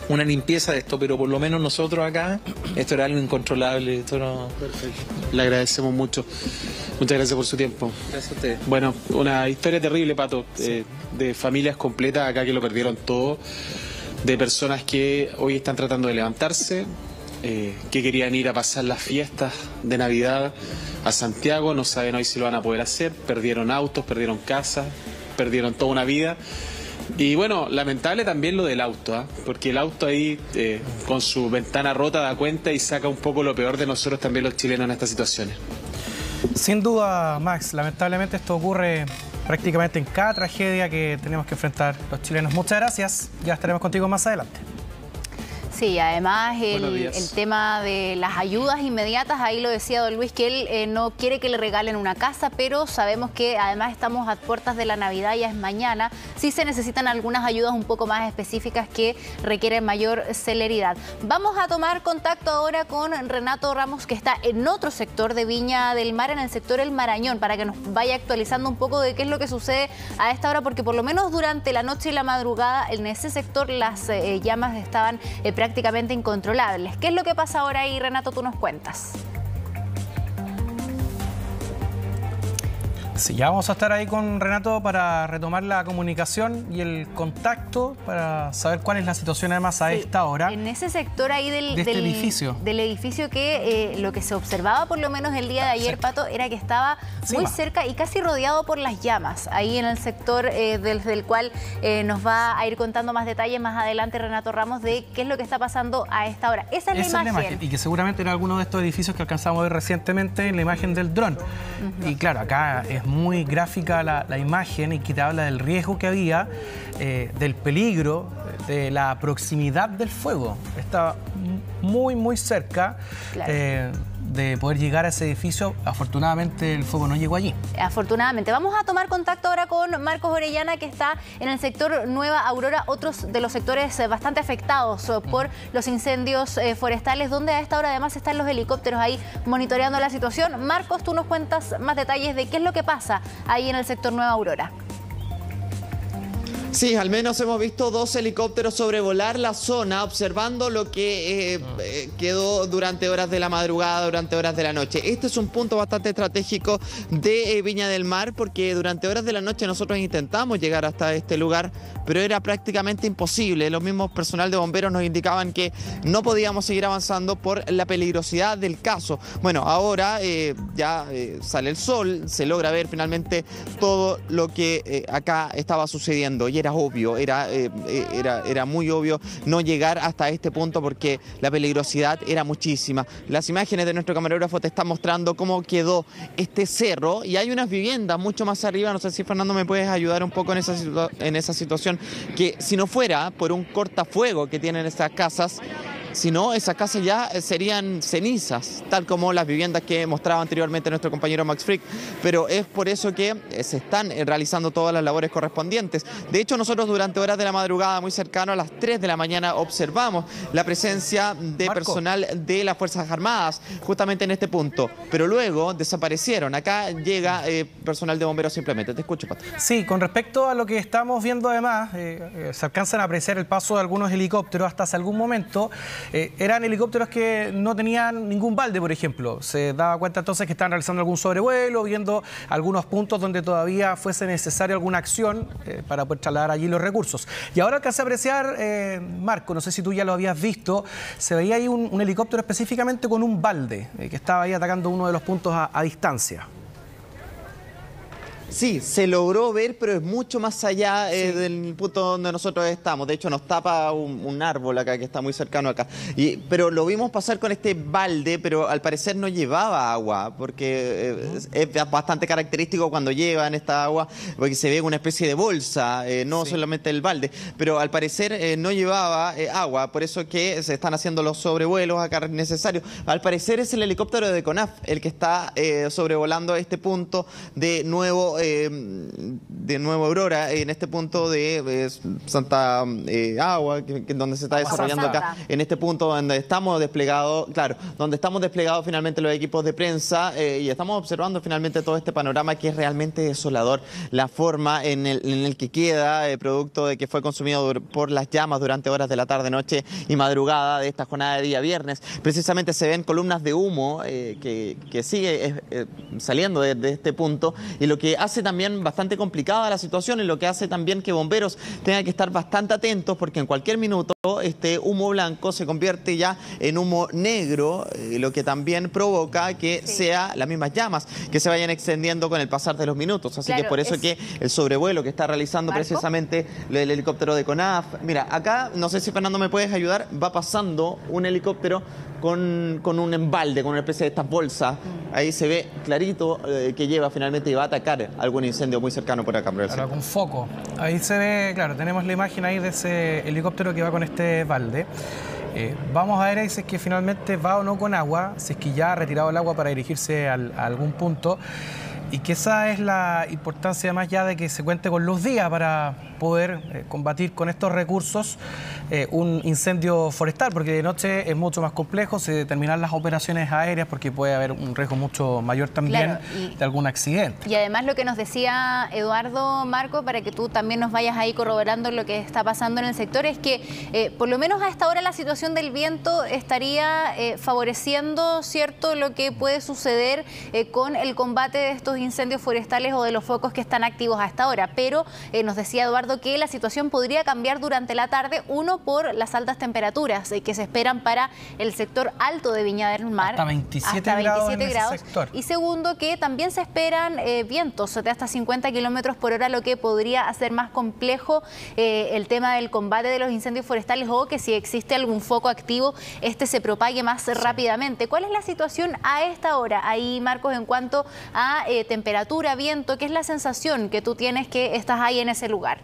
una limpieza de esto, pero por lo menos nosotros acá, esto era algo incontrolable, esto no... Perfecto. Le agradecemos mucho. Muchas gracias por su tiempo. Gracias a usted. Bueno, una historia terrible, Pato, sí. eh, de familias completas acá que lo perdieron todo, de personas que hoy están tratando de levantarse, eh, que querían ir a pasar las fiestas de Navidad a Santiago, no saben hoy si lo van a poder hacer, perdieron autos, perdieron casas, perdieron toda una vida. Y bueno, lamentable también lo del auto, ¿eh? Porque el auto ahí eh, con su ventana rota da cuenta y saca un poco lo peor de nosotros también los chilenos en estas situaciones. Sin duda, Max, lamentablemente esto ocurre prácticamente en cada tragedia que tenemos que enfrentar los chilenos. Muchas gracias, ya estaremos contigo más adelante. Sí, además el, el tema de las ayudas inmediatas, ahí lo decía don Luis, que él eh, no quiere que le regalen una casa, pero sabemos que además estamos a puertas de la Navidad, ya es mañana, sí se necesitan algunas ayudas un poco más específicas que requieren mayor celeridad. Vamos a tomar contacto ahora con Renato Ramos, que está en otro sector de Viña del Mar, en el sector El Marañón, para que nos vaya actualizando un poco de qué es lo que sucede a esta hora, porque por lo menos durante la noche y la madrugada en ese sector las eh, llamas estaban eh, prácticamente incontrolables. ¿Qué es lo que pasa ahora ahí, Renato? Tú nos cuentas. Sí, ya vamos a estar ahí con Renato para retomar la comunicación y el contacto para saber cuál es la situación además a sí, esta hora. En ese sector ahí del, de este del edificio. Del edificio que eh, lo que se observaba por lo menos el día de ayer, sí. Pato, era que estaba sí, muy va. cerca y casi rodeado por las llamas, ahí en el sector eh, desde el cual eh, nos va a ir contando más detalles más adelante Renato Ramos de qué es lo que está pasando a esta hora. Esa es, Esa la, imagen. es la imagen. Y que seguramente en alguno de estos edificios que alcanzamos a ver recientemente, la imagen del dron. Uh-huh. Y claro, acá es muy gráfica la, la imagen y que te habla del riesgo que había, eh, del peligro, de la proximidad del fuego. Está muy, muy cerca. Claro. Eh, de poder llegar a ese edificio, afortunadamente el fuego no llegó allí. Afortunadamente. Vamos a tomar contacto ahora con Marcos Orellana, que está en el sector Nueva Aurora, otros de los sectores bastante afectados por los incendios forestales, donde a esta hora además están los helicópteros ahí monitoreando la situación. Marcos, tú nos cuentas más detalles de qué es lo que pasa ahí en el sector Nueva Aurora. Sí, al menos hemos visto dos helicópteros sobrevolar la zona, observando lo que eh, eh, quedó durante horas de la madrugada, durante horas de la noche. Este es un punto bastante estratégico de eh, Viña del Mar, porque durante horas de la noche nosotros intentamos llegar hasta este lugar, pero era prácticamente imposible. Los mismos personal de bomberos nos indicaban que no podíamos seguir avanzando por la peligrosidad del caso. Bueno, ahora eh, ya eh, sale el sol, se logra ver finalmente todo lo que eh, acá estaba sucediendo. Y era obvio, era, eh, era, era muy obvio no llegar hasta este punto porque la peligrosidad era muchísima. Las imágenes de nuestro camarógrafo te están mostrando cómo quedó este cerro y hay unas viviendas mucho más arriba. No sé si Fernando me puedes ayudar un poco en esa, situa- en esa situación, que si no fuera por un cortafuego que tienen estas casas, si no, esas casas ya serían cenizas, tal como las viviendas que mostraba anteriormente nuestro compañero Max Frick. Pero es por eso que se están realizando todas las labores correspondientes. De hecho, nosotros durante horas de la madrugada, muy cercano a las tres de la mañana, observamos la presencia de Marco. personal de las Fuerzas Armadas, justamente en este punto. Pero luego desaparecieron. Acá llega eh, personal de bomberos simplemente. Te escucho, Pato. Sí, con respecto a lo que estamos viendo además, eh, eh, se alcanzan a apreciar el paso de algunos helicópteros hasta hace algún momento. Eh, eran helicópteros que no tenían ningún balde, por ejemplo. Se daba cuenta entonces que estaban realizando algún sobrevuelo, viendo algunos puntos donde todavía fuese necesaria alguna acción eh, para poder trasladar allí los recursos. Y ahora alcancé a apreciar, eh, Marco, no sé si tú ya lo habías visto, se veía ahí un, un helicóptero específicamente con un balde eh, que estaba ahí atacando uno de los puntos a, a distancia. Sí, se logró ver, pero es mucho más allá eh, sí. del punto donde nosotros estamos. De hecho, nos tapa un, un árbol acá que está muy cercano acá. Y, pero lo vimos pasar con este balde, pero al parecer no llevaba agua, porque eh, es, es bastante característico cuando llevan esta agua, porque se ve una especie de bolsa, eh, no sí. solamente el balde. Pero al parecer eh, no llevaba eh, agua, por eso que se están haciendo los sobrevuelos acá necesarios. Al parecer es el helicóptero de CONAF el que está eh, sobrevolando este punto de nuevo. Eh, de Nueva Aurora, en este punto de eh, Santa eh, Agua, que, que donde se está desarrollando Santa. acá, en este punto donde estamos desplegados, claro, donde estamos desplegados finalmente los equipos de prensa eh, y estamos observando finalmente todo este panorama que es realmente desolador, la forma en el, en el que queda, eh, producto de que fue consumido por las llamas durante horas de la tarde, noche y madrugada de esta jornada de día viernes. Precisamente se ven columnas de humo eh, que, que sigue eh, saliendo de, de este punto y lo que hace también bastante complicada la situación y lo que hace también que bomberos tengan que estar bastante atentos porque en cualquier minuto este humo blanco se convierte ya en humo negro, lo que también provoca que sí. sea las mismas llamas que se vayan extendiendo con el pasar de los minutos. Así claro, que por eso es... que el sobrevuelo que está realizando ¿Marco? precisamente el helicóptero de CONAF. Mira, acá, no sé si Fernando me puedes ayudar, va pasando un helicóptero con, con un embalde, con una especie de estas bolsas. Ahí se ve clarito eh, que lleva finalmente y va a atacar algún incendio muy cercano por acá. Por claro, con foco. Ahí se ve, claro, tenemos la imagen ahí de ese helicóptero que va con este balde. Eh, vamos a ver ahí si es que finalmente va o no con agua, si es que ya ha retirado el agua para dirigirse al, a algún punto. Y que esa es la importancia más ya de que se cuente con los días para poder eh, combatir con estos recursos eh, un incendio forestal, porque de noche es mucho más complejo, se determinan las operaciones aéreas porque puede haber un riesgo mucho mayor también claro, y, de algún accidente. Y además lo que nos decía Eduardo, Marco, para que tú también nos vayas ahí corroborando lo que está pasando en el sector, es que eh, por lo menos a esta hora la situación del viento estaría eh, favoreciendo, ¿cierto?, lo que puede suceder eh, con el combate de estos de incendios forestales o de los focos que están activos hasta ahora. Pero eh, nos decía Eduardo que la situación podría cambiar durante la tarde, uno por las altas temperaturas eh, que se esperan para el sector alto de Viña del Mar. Hasta veintisiete, hasta veintisiete grados, en ese sector. Y segundo, que también se esperan eh, vientos de hasta cincuenta kilómetros por hora, lo que podría hacer más complejo eh, el tema del combate de los incendios forestales o que si existe algún foco activo, este se propague más sí. rápidamente. ¿Cuál es la situación a esta hora? Ahí, Marcos, en cuanto a eh, temperatura, viento, ¿qué es la sensación que tú tienes que estás ahí en ese lugar?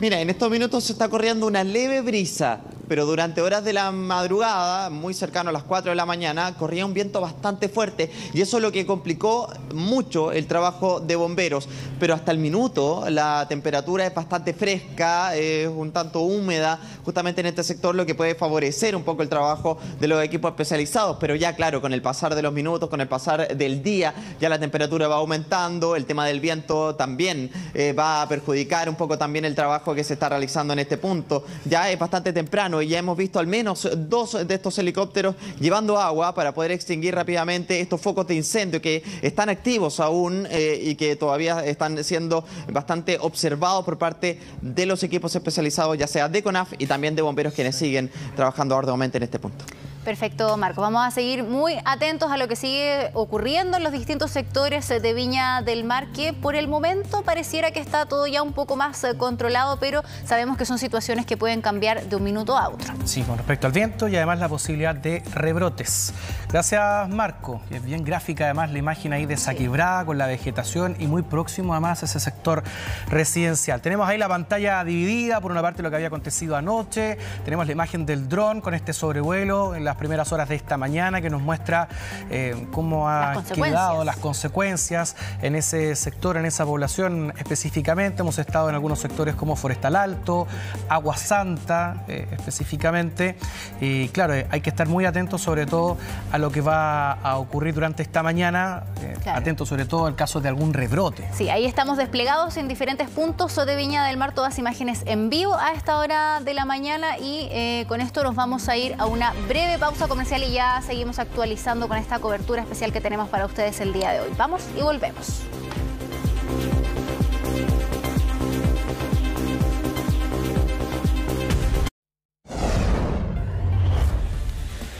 Mira, en estos minutos se está corriendo una leve brisa, pero durante horas de la madrugada, muy cercano a las cuatro de la mañana, corría un viento bastante fuerte y eso es lo que complicó mucho el trabajo de bomberos. Pero hasta el minuto la temperatura es bastante fresca, es un tanto húmeda, justamente en este sector, lo que puede favorecer un poco el trabajo de los equipos especializados. Pero ya claro, con el pasar de los minutos, con el pasar del día, ya la temperatura va aumentando, el tema del viento también eh, va a perjudicar un poco también el trabajo que se está realizando en este punto. Ya es bastante temprano y ya hemos visto al menos dos de estos helicópteros llevando agua para poder extinguir rápidamente estos focos de incendio que están activos aún eh, y que todavía están siendo bastante observados por parte de los equipos especializados, ya sea de CONAF y también de bomberos, quienes siguen trabajando arduamente en este punto. Perfecto, Marcos. Vamos a seguir muy atentos a lo que sigue ocurriendo en los distintos sectores de Viña del Mar, que por el momento pareciera que está todo ya un poco más controlado, pero sabemos que son situaciones que pueden cambiar de un minuto a otro. Sí, con respecto al viento y además la posibilidad de rebrotes. Gracias, Marco. Es bien gráfica además la imagen ahí de esa quebrada con la vegetación y muy próximo además a ese sector residencial. Tenemos ahí la pantalla dividida, por una parte lo que había acontecido anoche, tenemos la imagen del dron con este sobrevuelo en las primeras horas de esta mañana que nos muestra eh, cómo ha quedado las consecuencias en ese sector, en esa población específicamente. Hemos estado en algunos sectores como Forestal Alto, Agua Santa eh, específicamente, y claro, eh, hay que estar muy atentos sobre todo a lo que va a ocurrir durante esta mañana, eh, claro. atentos sobre todo al caso de algún rebrote. Sí, ahí estamos desplegados en diferentes puntos de Viña del Mar, todas imágenes en vivo a esta hora de la mañana, y eh, con esto nos vamos a ir a una breve pausa pausa comercial y ya seguimos actualizando con esta cobertura especial que tenemos para ustedes el día de hoy. Vamos y volvemos.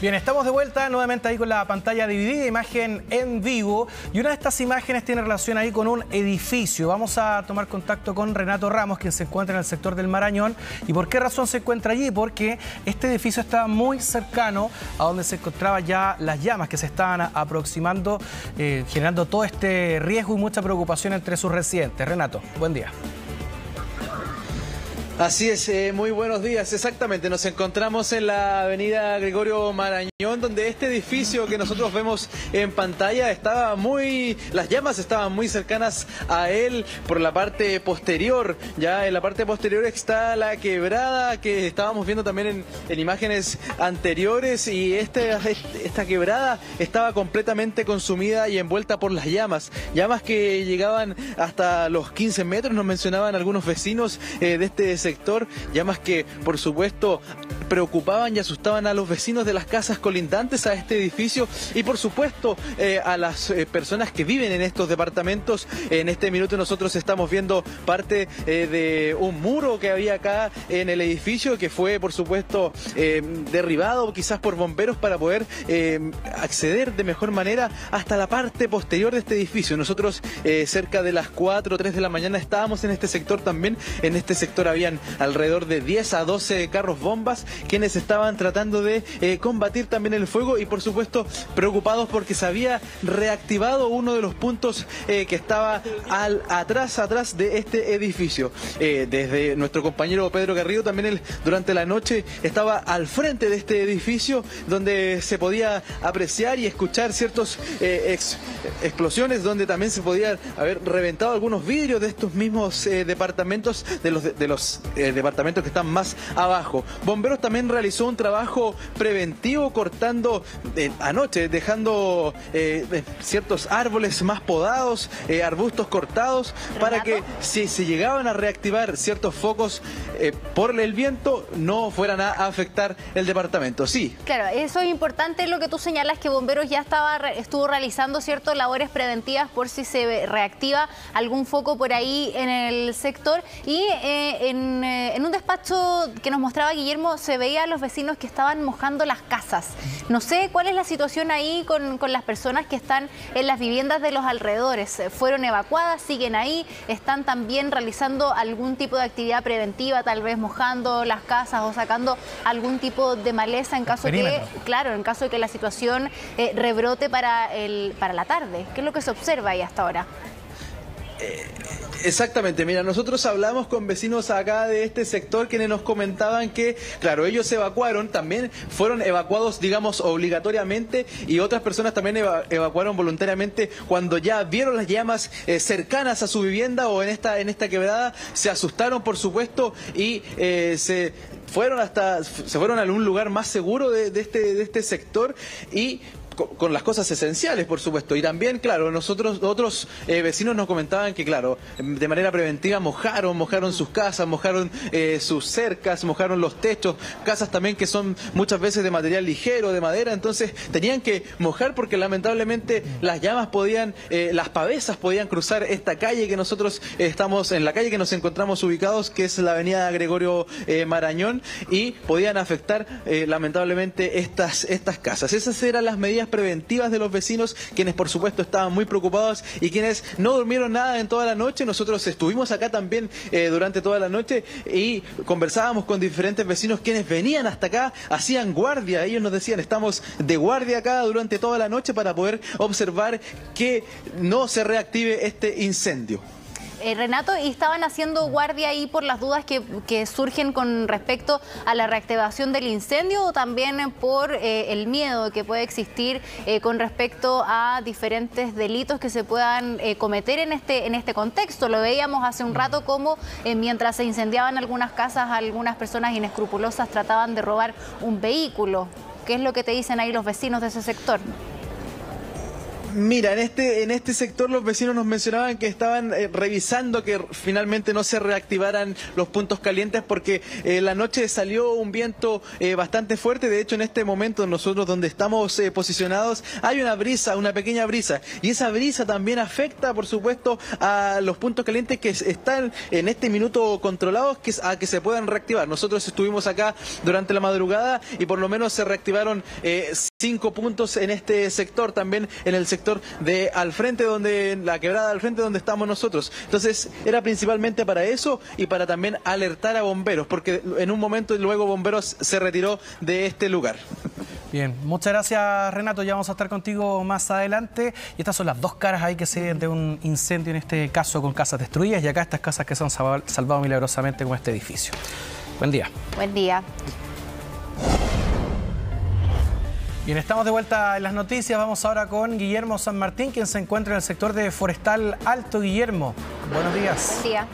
Bien, estamos de vuelta nuevamente ahí con la pantalla dividida, imagen en vivo, y una de estas imágenes tiene relación ahí con un edificio. Vamos a tomar contacto con Renato Ramos, quien se encuentra en el sector del Marañón. ¿Y por qué razón se encuentra allí? Porque este edificio estaba muy cercano a donde se encontraban ya las llamas que se estaban aproximando, eh, generando todo este riesgo y mucha preocupación entre sus residentes. Renato, buen día. Así es, eh, muy buenos días, exactamente, nos encontramos en la avenida Gregorio Marañón, donde este edificio que nosotros vemos en pantalla estaba muy, las llamas estaban muy cercanas a él por la parte posterior. Ya en la parte posterior está la quebrada que estábamos viendo también en, en imágenes anteriores, y este, esta quebrada estaba completamente consumida y envuelta por las llamas, llamas que llegaban hasta los quince metros, nos mencionaban algunos vecinos eh, de este sector sector, llamas que por supuesto preocupaban y asustaban a los vecinos de las casas colindantes a este edificio y por supuesto eh, a las eh, personas que viven en estos departamentos. En este minuto nosotros estamos viendo parte eh, de un muro que había acá en el edificio que fue por supuesto eh, derribado quizás por bomberos para poder eh, acceder de mejor manera hasta la parte posterior de este edificio. Nosotros eh, cerca de las cuatro o tres de la mañana estábamos en este sector también. En este sector habían alrededor de diez a doce carros bombas quienes estaban tratando de eh, combatir también el fuego y por supuesto preocupados porque se había reactivado uno de los puntos eh, que estaba al, atrás, atrás de este edificio. Eh, desde nuestro compañero Pedro Garrido también él, durante la noche estaba al frente de este edificio donde se podía apreciar y escuchar ciertas eh, ex, explosiones donde también se podían haber reventado algunos vidrios de estos mismos eh, departamentos de los, de los eh, departamentos que están más abajo. Bomberos también realizó un trabajo preventivo cortando eh, anoche, dejando eh, ciertos árboles más podados, eh, arbustos cortados, ¿Renato? Para que si se llegaban a reactivar ciertos focos eh, por el viento, no fueran a afectar el departamento. Sí. Claro, eso es importante lo que tú señalas, que Bomberos ya estaba estuvo realizando cierto labores preventivas por si se reactiva algún foco por ahí en el sector. Y eh, en, eh, en un despacho que nos mostraba Guillermo, se veía a los vecinos que estaban mojando las casas. No sé cuál es la situación ahí con, con las personas que están en las viviendas de los alrededores. ¿Fueron evacuadas? ¿Siguen ahí? ¿Están también realizando algún tipo de actividad preventiva, tal vez mojando las casas o sacando algún tipo de maleza en caso que, claro, en caso de que la situación eh, rebrote para, el, para la tarde? ¿Qué es lo que se observa ahí hasta ahora? Eh, exactamente, mira, nosotros hablamos con vecinos acá de este sector quienes nos comentaban que, claro, ellos se evacuaron, también fueron evacuados, digamos, obligatoriamente, y otras personas también eva evacuaron voluntariamente cuando ya vieron las llamas eh, cercanas a su vivienda o en esta, en esta quebrada, se asustaron, por supuesto, y eh, se... fueron hasta se fueron a algún lugar más seguro de, de, este, de este sector y con, con las cosas esenciales, por supuesto. Y también, claro, nosotros otros eh, vecinos nos comentaban que, claro, de manera preventiva mojaron, mojaron sus casas, mojaron eh, sus cercas, mojaron los techos, casas también que son muchas veces de material ligero, de madera, entonces tenían que mojar porque lamentablemente las llamas podían, eh, las pavesas podían cruzar esta calle que nosotros eh, estamos, en la calle que nos encontramos ubicados, que es la avenida Gregorio eh, Marañón, y podían afectar eh, lamentablemente estas, estas casas. Esas eran las medidas preventivas de los vecinos, quienes por supuesto estaban muy preocupados y quienes no durmieron nada en toda la noche. Nosotros estuvimos acá también eh, durante toda la noche y conversábamos con diferentes vecinos quienes venían hasta acá, hacían guardia. Ellos nos decían, estamos de guardia acá durante toda la noche para poder observar que no se reactive este incendio. Eh, Renato, y estaban haciendo guardia ahí por las dudas que, que surgen con respecto a la reactivación del incendio, o también por eh, el miedo que puede existir eh, con respecto a diferentes delitos que se puedan eh, cometer en este, en este contexto. Lo veíamos hace un rato como eh, mientras se incendiaban algunas casas, algunas personas inescrupulosas trataban de robar un vehículo. ¿Qué es lo que te dicen ahí los vecinos de ese sector? Mira, en este, en este sector los vecinos nos mencionaban que estaban eh, revisando que finalmente no se reactivaran los puntos calientes porque eh, la noche salió un viento eh, bastante fuerte. De hecho, en este momento nosotros donde estamos eh, posicionados hay una brisa, una pequeña brisa, y esa brisa también afecta, por supuesto, a los puntos calientes que están en este minuto controlados, que, a que se puedan reactivar. Nosotros estuvimos acá durante la madrugada y por lo menos se reactivaron eh, cinco puntos en este sector, también en el sector sector de al frente, donde la quebrada al frente donde estamos nosotros. Entonces era principalmente para eso y para también alertar a bomberos, porque en un momento y luego bomberos se retiró de este lugar. Bien, muchas gracias, Renato, ya vamos a estar contigo más adelante. Y estas son las dos caras ahí que se ven de un incendio, en este caso con casas destruidas y acá estas casas que se han salvado milagrosamente con este edificio. Buen día. Buen día. Bien, estamos de vuelta en las noticias. Vamos ahora con Guillermo San Martín, quien se encuentra en el sector de Forestal Alto. Guillermo, buenos días. Buen día.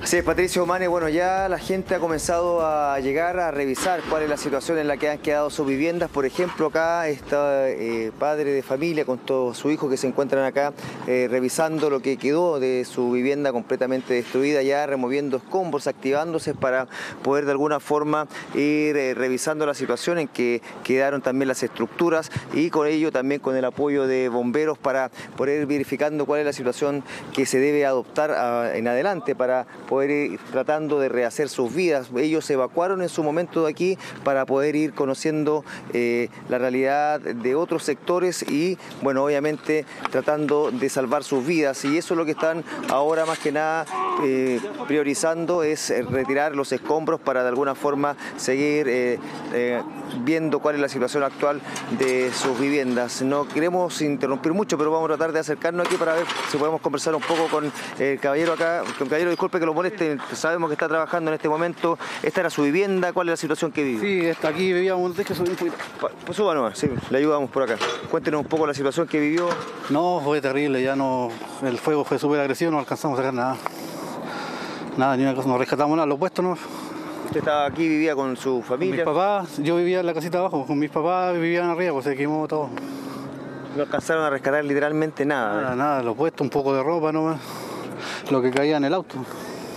Así es, Patricio Mane. Bueno, ya la gente ha comenzado a llegar a revisar cuál es la situación en la que han quedado sus viviendas. Por ejemplo, acá está eh, padre de familia con todo su hijo que se encuentran acá eh, revisando lo que quedó de su vivienda completamente destruida, ya removiendo escombros, activándose para poder de alguna forma ir eh, revisando la situación en que quedaron también las estructuras, y con ello también con el apoyo de bomberos para poder ir verificando cuál es la situación que se debe adoptar a, en adelante para poder ir tratando de rehacer sus vidas. Ellos se evacuaron en su momento de aquí para poder ir conociendo eh, la realidad de otros sectores y, bueno, obviamente tratando de salvar sus vidas. Y eso es lo que están ahora más que nada eh, priorizando, es retirar los escombros para de alguna forma seguir eh, eh, viendo cuál es la situación actual de sus viviendas. No queremos interrumpir mucho, pero vamos a tratar de acercarnos aquí para ver si podemos conversar un poco con el caballero acá. Con caballero, disculpe que lo moleste, sabemos que está trabajando en este momento. ¿Esta era su vivienda? ¿Cuál es la situación que vive? Sí, está aquí, vivíamos antes, que subí un poquito. Pues súbanos, sí, le ayudamos por acá. Cuéntenos un poco la situación que vivió. No, fue terrible, ya no, el fuego fue súper agresivo, no alcanzamos a sacar nada. nada, ni una cosa, no rescatamos nada, lo puesto no. ¿Usted estaba aquí, vivía con su familia? Con mis papás, yo vivía en la casita abajo, con mis papás vivían arriba, pues se quemó todo. No alcanzaron a rescatar literalmente nada. Nada, nada, lo puesto, un poco de ropa nomás, lo que caía en el auto.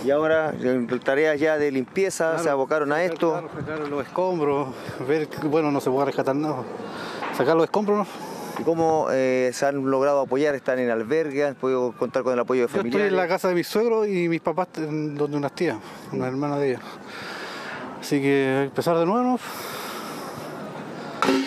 Y ahora, en tareas ya de limpieza, claro, se abocaron a esto. Claro, sacar los escombros, ver, bueno, no se puede rescatar nada. Sacar los escombros, ¿no? ¿Y cómo eh, se han logrado apoyar? ¿Están en albergue? ¿Han podido contar con el apoyo de familiares? Yo estoy en la casa de mis suegros y mis papás, donde unas tías, una hermana de ellas. Así que empezar de nuevo.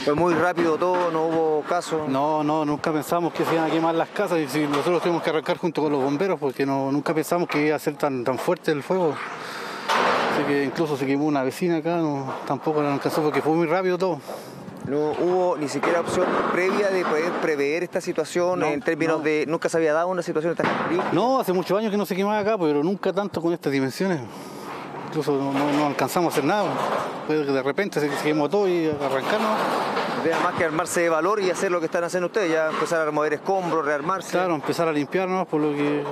Fue muy rápido todo, no hubo caso. No, no, nunca pensamos que se iban a quemar las casas y si nosotros tuvimos que arrancar junto con los bomberos porque no, nunca pensamos que iba a ser tan, tan fuerte el fuego. Así que incluso se quemó una vecina acá, no, tampoco la alcanzó porque fue muy rápido todo. No hubo ni siquiera opción previa de poder prever esta situación, no, en términos no. de... ¿Nunca se había dado una situación tan crítica? No, hace muchos años que no se quemaba acá, pero nunca tanto con estas dimensiones. Incluso no, no, no alcanzamos a hacer nada. Pues de repente se quemó todo y arrancarnos. Además que armarse de valor y hacer lo que están haciendo ustedes, ya empezar a mover escombros, rearmarse. Claro, empezar a limpiarnos, por lo que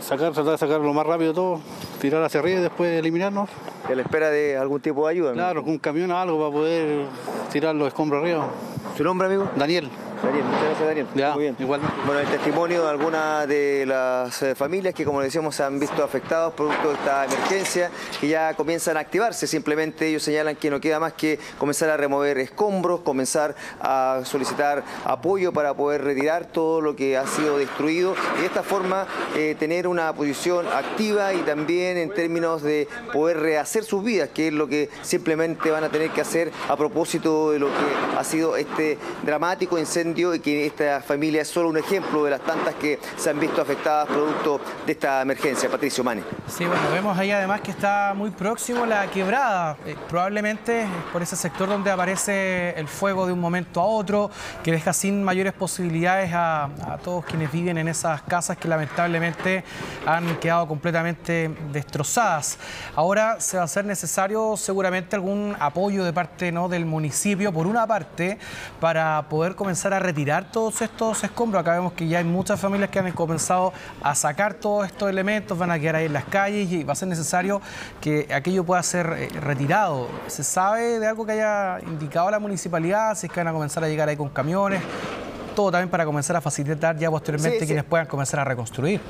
sacar, tratar de sacar lo más rápido todo, tirar hacia arriba y después eliminarnos. ¿Y a la espera de algún tipo de ayuda? Claro, con un camión o algo para poder tirar los escombros arriba. ¿Su nombre, amigo? Daniel. Daniel, muchas gracias, Daniel. Ya, muy bien. Igual. Bueno, el testimonio de algunas de las familias que, como decíamos, se han visto afectados producto de esta emergencia y ya comienzan a activarse. Simplemente ellos señalan que no queda más que comenzar a remover escombros, comenzar a solicitar apoyo para poder retirar todo lo que ha sido destruido y de esta forma eh, tener una posición activa y también en términos de poder rehacer sus vidas, que es lo que simplemente van a tener que hacer a propósito de lo que ha sido este dramático incendio y que esta familia es solo un ejemplo de las tantas que se han visto afectadas producto de esta emergencia. Patricio Mane. Sí, bueno, vemos ahí además que está muy próximo la quebrada, eh, probablemente por ese sector donde aparece el fuego de un momento a otro, que deja sin mayores posibilidades a, a todos quienes viven en esas casas que lamentablemente han quedado completamente destrozadas. Ahora se va a hacer necesario seguramente algún apoyo de parte, ¿no?, del municipio, por una parte, para poder comenzar a a retirar todos estos escombros. Acá vemos que ya hay muchas familias que han comenzado a sacar todos estos elementos, van a quedar ahí en las calles y va a ser necesario que aquello pueda ser retirado. ¿Se sabe de algo que haya indicado la municipalidad? Si es que van a comenzar a llegar ahí con camiones, todo también para comenzar a facilitar ya posteriormente sí, quienes sí. puedan comenzar a reconstruir.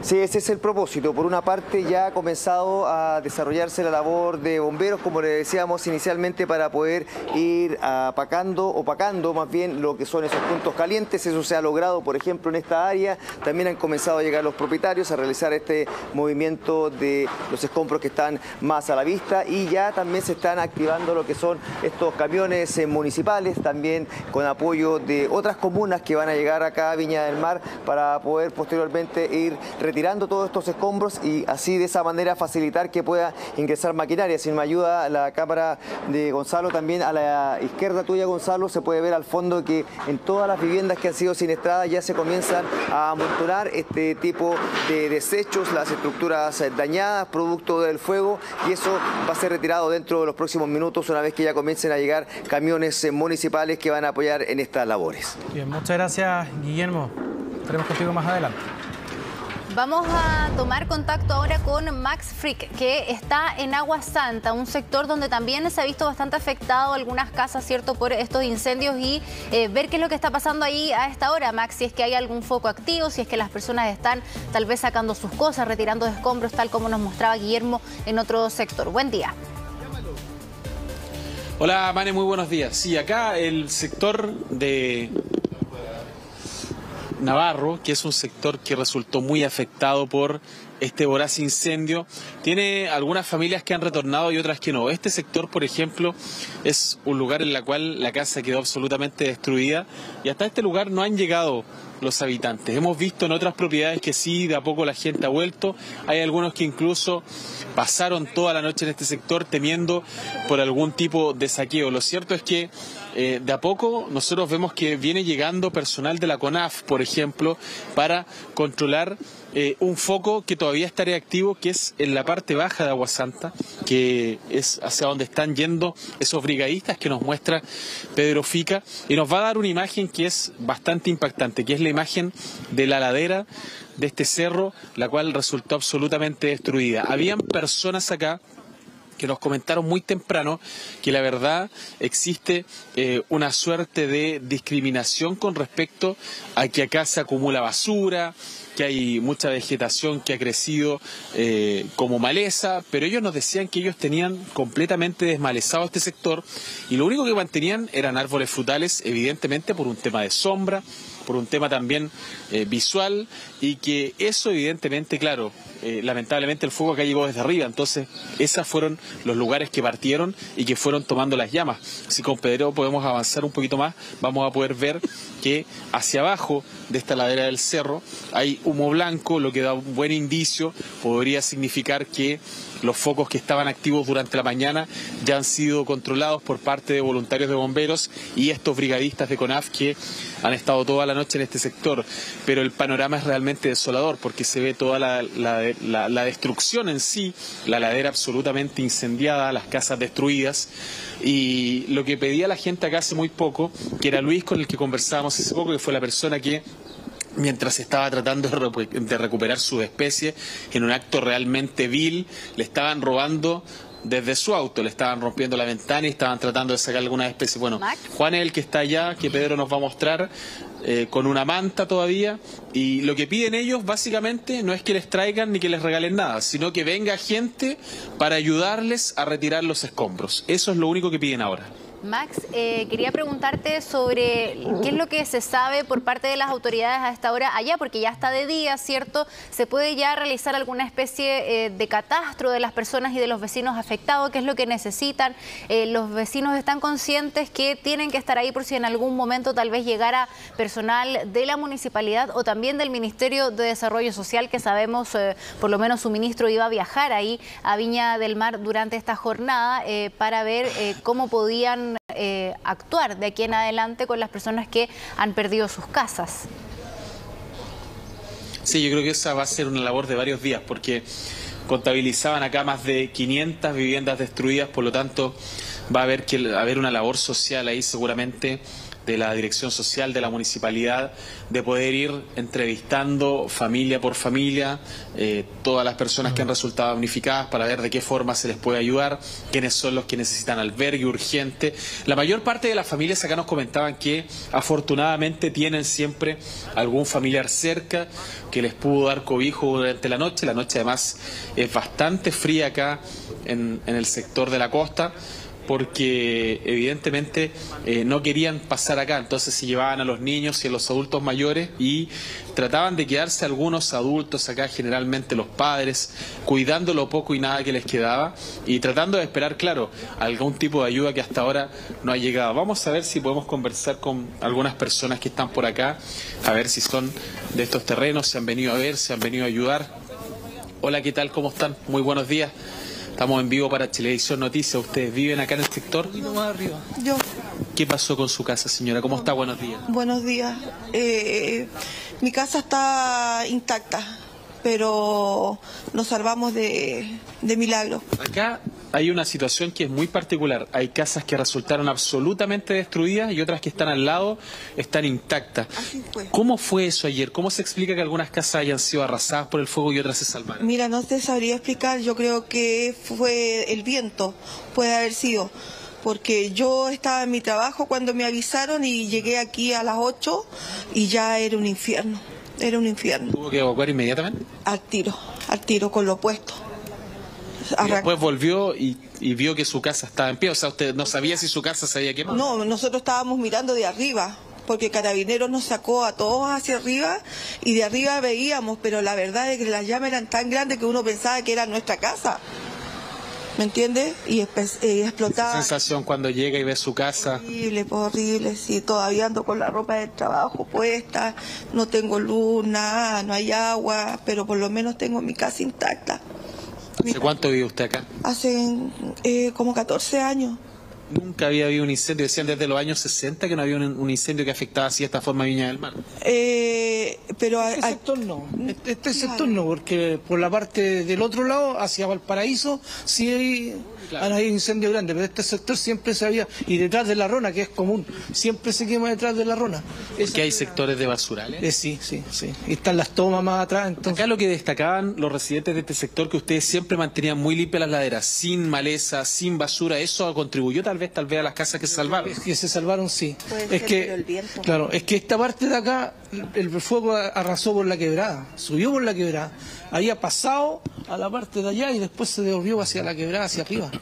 Sí, ese es el propósito. Por una parte ya ha comenzado a desarrollarse la labor de bomberos, como le decíamos inicialmente, para poder ir apacando, opacando más bien lo que son esos puntos calientes. Eso se ha logrado, por ejemplo, en esta área. También han comenzado a llegar los propietarios a realizar este movimiento de los escombros que están más a la vista y ya también se están activando lo que son estos camiones municipales, también con apoyo de otras comunas que van a llegar acá a Viña del Mar para poder posteriormente ir retirando todos estos escombros y así de esa manera facilitar que pueda ingresar maquinaria. Si me ayuda la cámara de Gonzalo, también a la izquierda tuya, Gonzalo, se puede ver al fondo que en todas las viviendas que han sido siniestradas ya se comienzan a amontonar este tipo de desechos, las estructuras dañadas, producto del fuego, y eso va a ser retirado dentro de los próximos minutos una vez que ya comiencen a llegar camiones municipales que van a apoyar en estas labores. Bien, muchas gracias, Guillermo. Estaremos contigo más adelante. Vamos a tomar contacto ahora con Max Frick, que está en Agua Santa, un sector donde también se ha visto bastante afectado algunas casas, ¿cierto?, por estos incendios y eh, ver qué es lo que está pasando ahí a esta hora, Max, si es que hay algún foco activo, si es que las personas están tal vez sacando sus cosas, retirando escombros, tal como nos mostraba Guillermo en otro sector. Buen día. Hola, Mane, muy buenos días. Sí, acá el sector de Navarro, que es un sector que resultó muy afectado por este voraz incendio, tiene algunas familias que han retornado y otras que no. Este sector, por ejemplo, es un lugar en el cual la casa quedó absolutamente destruida y hasta este lugar no han llegado los habitantes. Hemos visto en otras propiedades que sí, de a poco la gente ha vuelto. Hay algunos que incluso pasaron toda la noche en este sector temiendo por algún tipo de saqueo. Lo cierto es que eh, de a poco nosotros vemos que viene llegando personal de la CONAF, por ejemplo, para controlar eh, un foco que todavía está reactivo, que es en la parte baja de Agua Santa, que es hacia donde están yendo esos brigadistas que nos muestra Pedro Fica, y nos va a dar una imagen que es bastante impactante, que es la imagen de la ladera de este cerro, la cual resultó absolutamente destruida. Habían personas acá que nos comentaron muy temprano que la verdad existe eh, una suerte de discriminación con respecto a que acá se acumula basura, que hay mucha vegetación que ha crecido eh, como maleza, pero ellos nos decían que ellos tenían completamente desmalezado este sector y lo único que mantenían eran árboles frutales, evidentemente por un tema de sombra, por un tema también eh, visual, y que eso evidentemente, claro, eh, lamentablemente el fuego acá llegó desde arriba, entonces esos fueron los lugares que partieron y que fueron tomando las llamas. Si con Pedro podemos avanzar un poquito más, vamos a poder ver que hacia abajo de esta ladera del cerro hay humo blanco, lo que da un buen indicio, podría significar que los focos que estaban activos durante la mañana ya han sido controlados por parte de voluntarios de bomberos y estos brigadistas de CONAF que han estado toda la noche en este sector. Pero el panorama es realmente desolador porque se ve toda la, la, la, la destrucción en sí, la ladera absolutamente incendiada, las casas destruidas. Y lo que pedía la gente acá hace muy poco, que era Luis con el que conversábamos hace poco, que fue la persona que, mientras estaba tratando de recuperar sus especies, en un acto realmente vil, le estaban robando desde su auto, le estaban rompiendo la ventana y estaban tratando de sacar algunas especies. Bueno, Juan es el que está allá, que Pedro nos va a mostrar, eh, con una manta todavía, y lo que piden ellos básicamente no es que les traigan ni que les regalen nada, sino que venga gente para ayudarles a retirar los escombros. Eso es lo único que piden ahora. Max, eh, quería preguntarte sobre qué es lo que se sabe por parte de las autoridades a esta hora allá, porque ya está de día, ¿cierto? ¿Se puede ya realizar alguna especie eh, de catastro de las personas y de los vecinos afectados? ¿Qué es lo que necesitan? Eh, ¿Los vecinos están conscientes que tienen que estar ahí por si en algún momento tal vez llegara personal de la municipalidad o también del Ministerio de Desarrollo Social, que sabemos, eh, por lo menos su ministro iba a viajar ahí a Viña del Mar durante esta jornada eh, para ver eh, cómo podían Eh, actuar de aquí en adelante con las personas que han perdido sus casas? Sí, yo creo que esa va a ser una labor de varios días porque contabilizaban acá más de quinientas viviendas destruidas, por lo tanto va a haber que haber una labor social ahí seguramente de la dirección social de la municipalidad, de poder ir entrevistando familia por familia, eh, todas las personas que han resultado damnificadas para ver de qué forma se les puede ayudar, quiénes son los que necesitan albergue urgente. La mayor parte de las familias acá nos comentaban que afortunadamente tienen siempre algún familiar cerca que les pudo dar cobijo durante la noche. La noche además es bastante fría acá en, en el sector de la costa, porque evidentemente eh, no querían pasar acá, entonces se llevaban a los niños y a los adultos mayores y trataban de quedarse algunos adultos acá, generalmente los padres, cuidando lo poco y nada que les quedaba y tratando de esperar, claro, algún tipo de ayuda que hasta ahora no ha llegado. Vamos a ver si podemos conversar con algunas personas que están por acá, a ver si son de estos terrenos, se han venido a ver, se han venido a ayudar. Hola, ¿qué tal? ¿Cómo están? Muy buenos días. Estamos en vivo para Chilevisión Noticias. ¿Ustedes viven acá en el sector? Un poquito más arriba. Yo. ¿Qué pasó con su casa, señora? ¿Cómo está? Buenos días. Buenos días. Eh, mi casa está intacta, pero nos salvamos de, de milagro. Acá hay una situación que es muy particular. Hay casas que resultaron absolutamente destruidas y otras que están al lado están intactas. Así fue. ¿Cómo fue eso ayer? ¿Cómo se explica que algunas casas hayan sido arrasadas por el fuego y otras se salvaron? Mira, no te sabría explicar. Yo creo que fue el viento, puede haber sido. Porque yo estaba en mi trabajo cuando me avisaron y llegué aquí a las ocho y ya era un infierno. Era un infierno. ¿Tuvo que evacuar inmediatamente? Al tiro, al tiro, con lo opuesto. Y después volvió y, y vio que su casa estaba en pie. O sea, ¿usted no sabía si su casa se había quemado? No, nosotros estábamos mirando de arriba, porque Carabineros nos sacó a todos hacia arriba y de arriba veíamos, pero la verdad es que las llamas eran tan grandes que uno pensaba que era nuestra casa. ¿Me entiendes? Y explotaba. Esa sensación cuando llega y ve su casa. Horrible, horrible, sí. Todavía ando con la ropa del trabajo puesta, no tengo luz, nada, no hay agua, pero por lo menos tengo mi casa intacta. ¿Hace cuánto vive usted acá? Hace eh, como catorce años. Nunca había habido un incendio, decían desde los años sesenta que no había un, un incendio que afectaba así de esta forma a Viña del Mar. Eh, pero a, este a, sector no, este, este claro. sector no, porque por la parte del otro lado, hacia Valparaíso, sí hay, claro. han habido incendios grandes, pero este sector siempre se había, y detrás de la Rona, que es común, siempre se quema detrás de la Rona. Es que hay sectores de basurales. Eh, sí, sí, sí. Y están las tomas más atrás. Entonces... Acá lo que destacaban los residentes de este sector, que ustedes siempre mantenían muy limpias las laderas, sin maleza, sin basura, eso contribuyó tal Tal vez a las casas que se salvaron. Que se salvaron, sí. Puede es ser, que, pero el viento. Claro, es que esta parte de acá, el fuego arrasó por la quebrada, subió por la quebrada, había pasado a la parte de allá y después se devolvió hacia la quebrada, hacia arriba.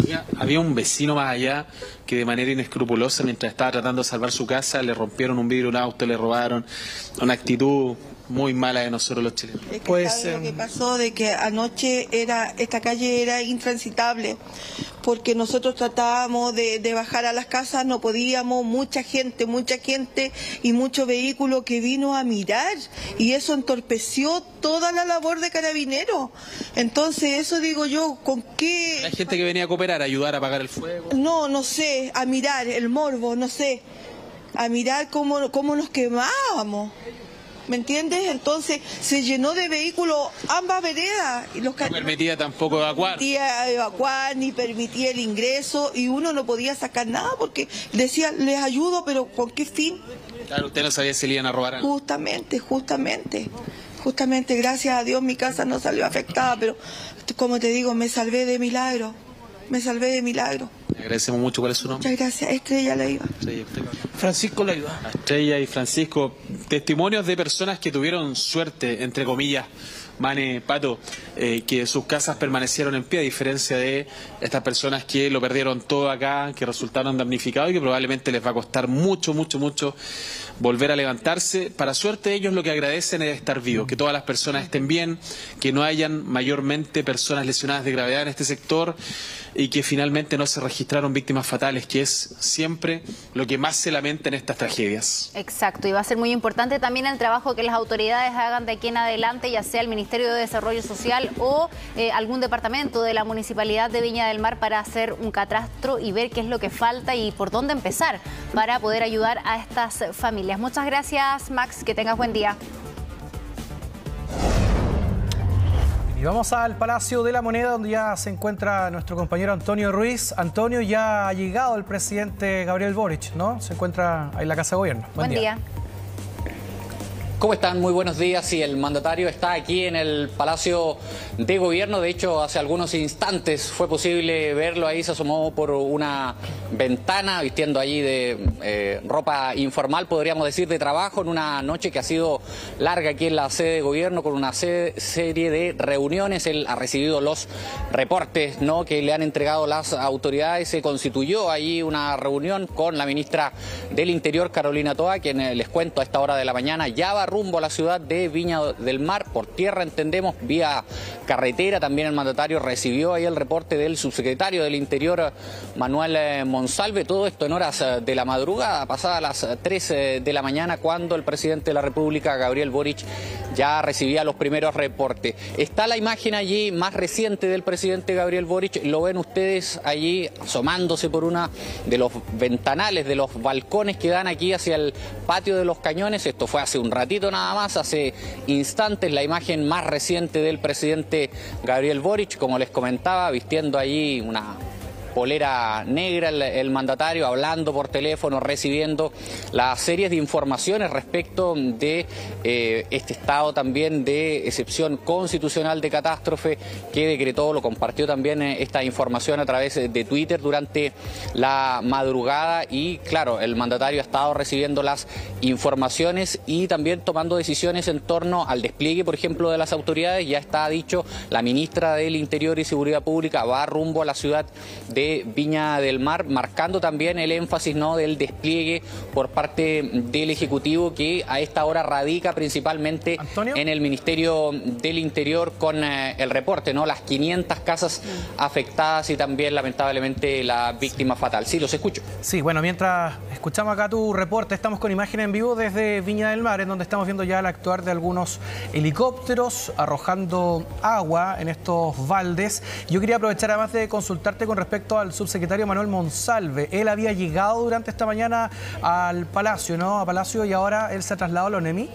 Había, había un vecino más allá que de manera inescrupulosa, mientras estaba tratando de salvar su casa, le rompieron un vidrio, un auto, le robaron, una actitud... muy mala de nosotros los chilenos. Es que pues, eh... lo que pasó de que anoche era esta calle era intransitable porque nosotros tratábamos de, de bajar a las casas, no podíamos, mucha gente, mucha gente y mucho vehículo que vino a mirar y eso entorpeció toda la labor de carabineros. Entonces eso digo yo, ¿con qué? La gente que venía a cooperar, a ayudar a apagar el fuego. No, no sé, a mirar, el morbo, no sé, a mirar cómo, cómo nos quemábamos. ¿Me entiendes? Entonces se llenó de vehículos ambas veredas. Y los no permitía tampoco evacuar. No permitía evacuar, ni permitía el ingreso, y uno no podía sacar nada porque decía, les ayudo, pero ¿con qué fin? Claro, usted no sabía si le iban a robar algo. Justamente, justamente. Justamente, gracias a Dios mi casa no salió afectada, pero como te digo, me salvé de milagro. Me salvé de milagro. Le agradecemos mucho. ¿Cuál es su nombre? Muchas gracias. Estrella Leiva. Francisco Leiva. Estrella y Francisco, testimonios de personas que tuvieron suerte, entre comillas, Mane, Pato, eh, que sus casas permanecieron en pie, a diferencia de estas personas que lo perdieron todo acá, que resultaron damnificados y que probablemente les va a costar mucho, mucho, mucho volver a levantarse. Para suerte ellos lo que agradecen es estar vivos, que todas las personas estén bien, que no hayan mayormente personas lesionadas de gravedad en este sector y que finalmente no se registraron víctimas fatales, que es siempre lo que más se lamenta en estas tragedias. Exacto, y va a ser muy importante también el trabajo que las autoridades hagan de aquí en adelante, ya sea el Ministerio Ministerio de Desarrollo Social o eh, algún departamento de la Municipalidad de Viña del Mar, para hacer un catastro y ver qué es lo que falta y por dónde empezar para poder ayudar a estas familias. Muchas gracias, Max, que tengas buen día. Y vamos al Palacio de la Moneda, donde ya se encuentra nuestro compañero Antonio Ruiz. Antonio, ya ha llegado el presidente Gabriel Boric, ¿no? Se encuentra ahí en la Casa de Gobierno. Buen, buen día. día. ¿Cómo están? Muy buenos días. Y el mandatario está aquí en el Palacio de Gobierno. De hecho, hace algunos instantes fue posible verlo ahí. Se asomó por una ventana, vistiendo allí de eh, ropa informal, podríamos decir, de trabajo, en una noche que ha sido larga aquí en la sede de gobierno, con una sede, serie de reuniones. Él ha recibido los reportes, ¿no?, que le han entregado las autoridades. Se constituyó allí una reunión con la ministra del Interior, Carolina Toa, quien eh, les cuento a esta hora de la mañana ya va rumbo a la ciudad de Viña del Mar, por tierra entendemos, vía carretera. También el mandatario recibió ahí el reporte del subsecretario del Interior, Manuel Monsalve. Todo esto en horas de la madrugada, pasadas las tres de la mañana, cuando el presidente de la República, Gabriel Boric, ya recibía los primeros reportes. Está la imagen allí más reciente del presidente Gabriel Boric, lo ven ustedes allí asomándose por una de los ventanales, de los balcones que dan aquí hacia el patio de los Cañones. Esto fue hace un ratito nada más, hace instantes, la imagen más reciente del presidente Gabriel Boric, como les comentaba, vistiendo allí una polera negra el, el mandatario, hablando por teléfono, recibiendo las series de informaciones respecto de eh, este estado también de excepción constitucional de catástrofe que decretó. Lo compartió también eh, esta información a través de Twitter durante la madrugada y claro, el mandatario ha estado recibiendo las informaciones y también tomando decisiones en torno al despliegue, por ejemplo, de las autoridades. Ya está dicho, la ministra del Interior y Seguridad Pública va rumbo a la ciudad de de Viña del Mar, marcando también el énfasis, ¿no?, del despliegue por parte del Ejecutivo, que a esta hora radica principalmente, ¿Antonio?, en el Ministerio del Interior, con eh, el reporte, ¿no?, las quinientas casas afectadas y también lamentablemente la víctima fatal. Sí, los escucho. Sí, bueno, mientras escuchamos acá tu reporte, estamos con imagen en vivo desde Viña del Mar, en donde estamos viendo ya el actuar de algunos helicópteros arrojando agua en estos baldes. Yo quería aprovechar además de consultarte con respecto cuanto al subsecretario Manuel Monsalve. Él había llegado durante esta mañana al Palacio, ¿no? A Palacio, y ahora él se ha trasladado a la ONEMI.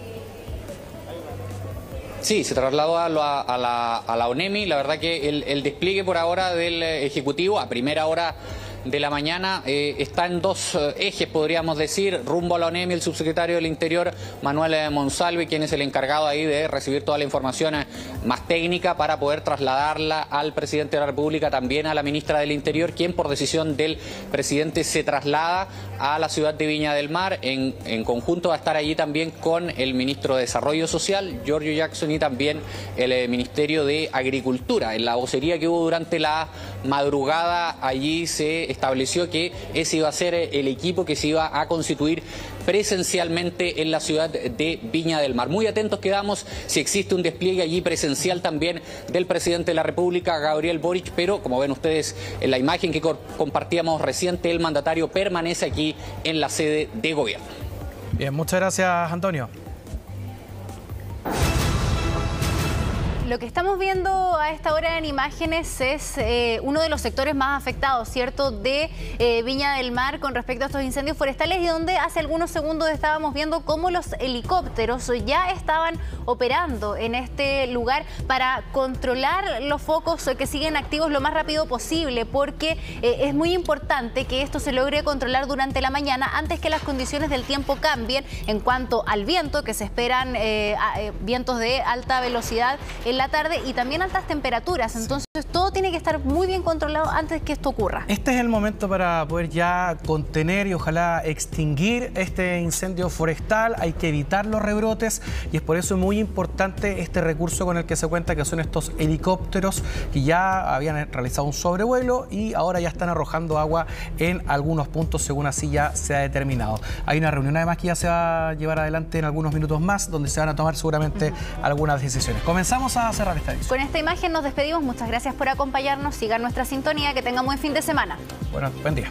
Sí, se trasladó a la, a la, a la ONEMI. La verdad que el, el despliegue por ahora del Ejecutivo a primera hora de la mañana eh, está en dos ejes, podríamos decir, rumbo a la ONEMI, el subsecretario del Interior, Manuel Monsalve, quien es el encargado ahí de recibir toda la información más técnica para poder trasladarla al presidente de la República, también a la ministra del Interior, quien por decisión del presidente se traslada a la ciudad de Viña del Mar. En, en conjunto va a estar allí también con el ministro de Desarrollo Social, Giorgio Jackson, y también el eh, Ministerio de Agricultura. En la vocería que hubo durante la madrugada allí se estableció que ese iba a ser el equipo que se iba a constituir presencialmente en la ciudad de Viña del Mar. Muy atentos quedamos si existe un despliegue allí presencial también del presidente de la República, Gabriel Boric, pero como ven ustedes en la imagen que compartíamos reciente, el mandatario permanece aquí en la sede de gobierno. Bien, muchas gracias, Antonio. Lo que estamos viendo a esta hora en imágenes es eh, uno de los sectores más afectados, ¿cierto?, de eh, Viña del Mar con respecto a estos incendios forestales, y donde hace algunos segundos estábamos viendo cómo los helicópteros ya estaban operando en este lugar para controlar los focos que siguen activos lo más rápido posible, porque eh, es muy importante que esto se logre controlar durante la mañana antes que las condiciones del tiempo cambien en cuanto al viento, que se esperan eh, a, eh, vientos de alta velocidad en la tarde y también altas temperaturas. Entonces todo tiene que estar muy bien controlado antes que esto ocurra. Este es el momento para poder ya contener y ojalá extinguir este incendio forestal. Hay que evitar los rebrotes y es por eso muy importante este recurso con el que se cuenta, que son estos helicópteros que ya habían realizado un sobrevuelo y ahora ya están arrojando agua en algunos puntos, según así ya se ha determinado. Hay una reunión además que ya se va a llevar adelante en algunos minutos más, donde se van a tomar seguramente uh-huh. algunas decisiones. Comenzamos a cerrar esta edición. Con esta imagen nos despedimos. Muchas gracias por acompañarnos. Sigan nuestra sintonía. Que tengan buen fin de semana. Bueno, buen día.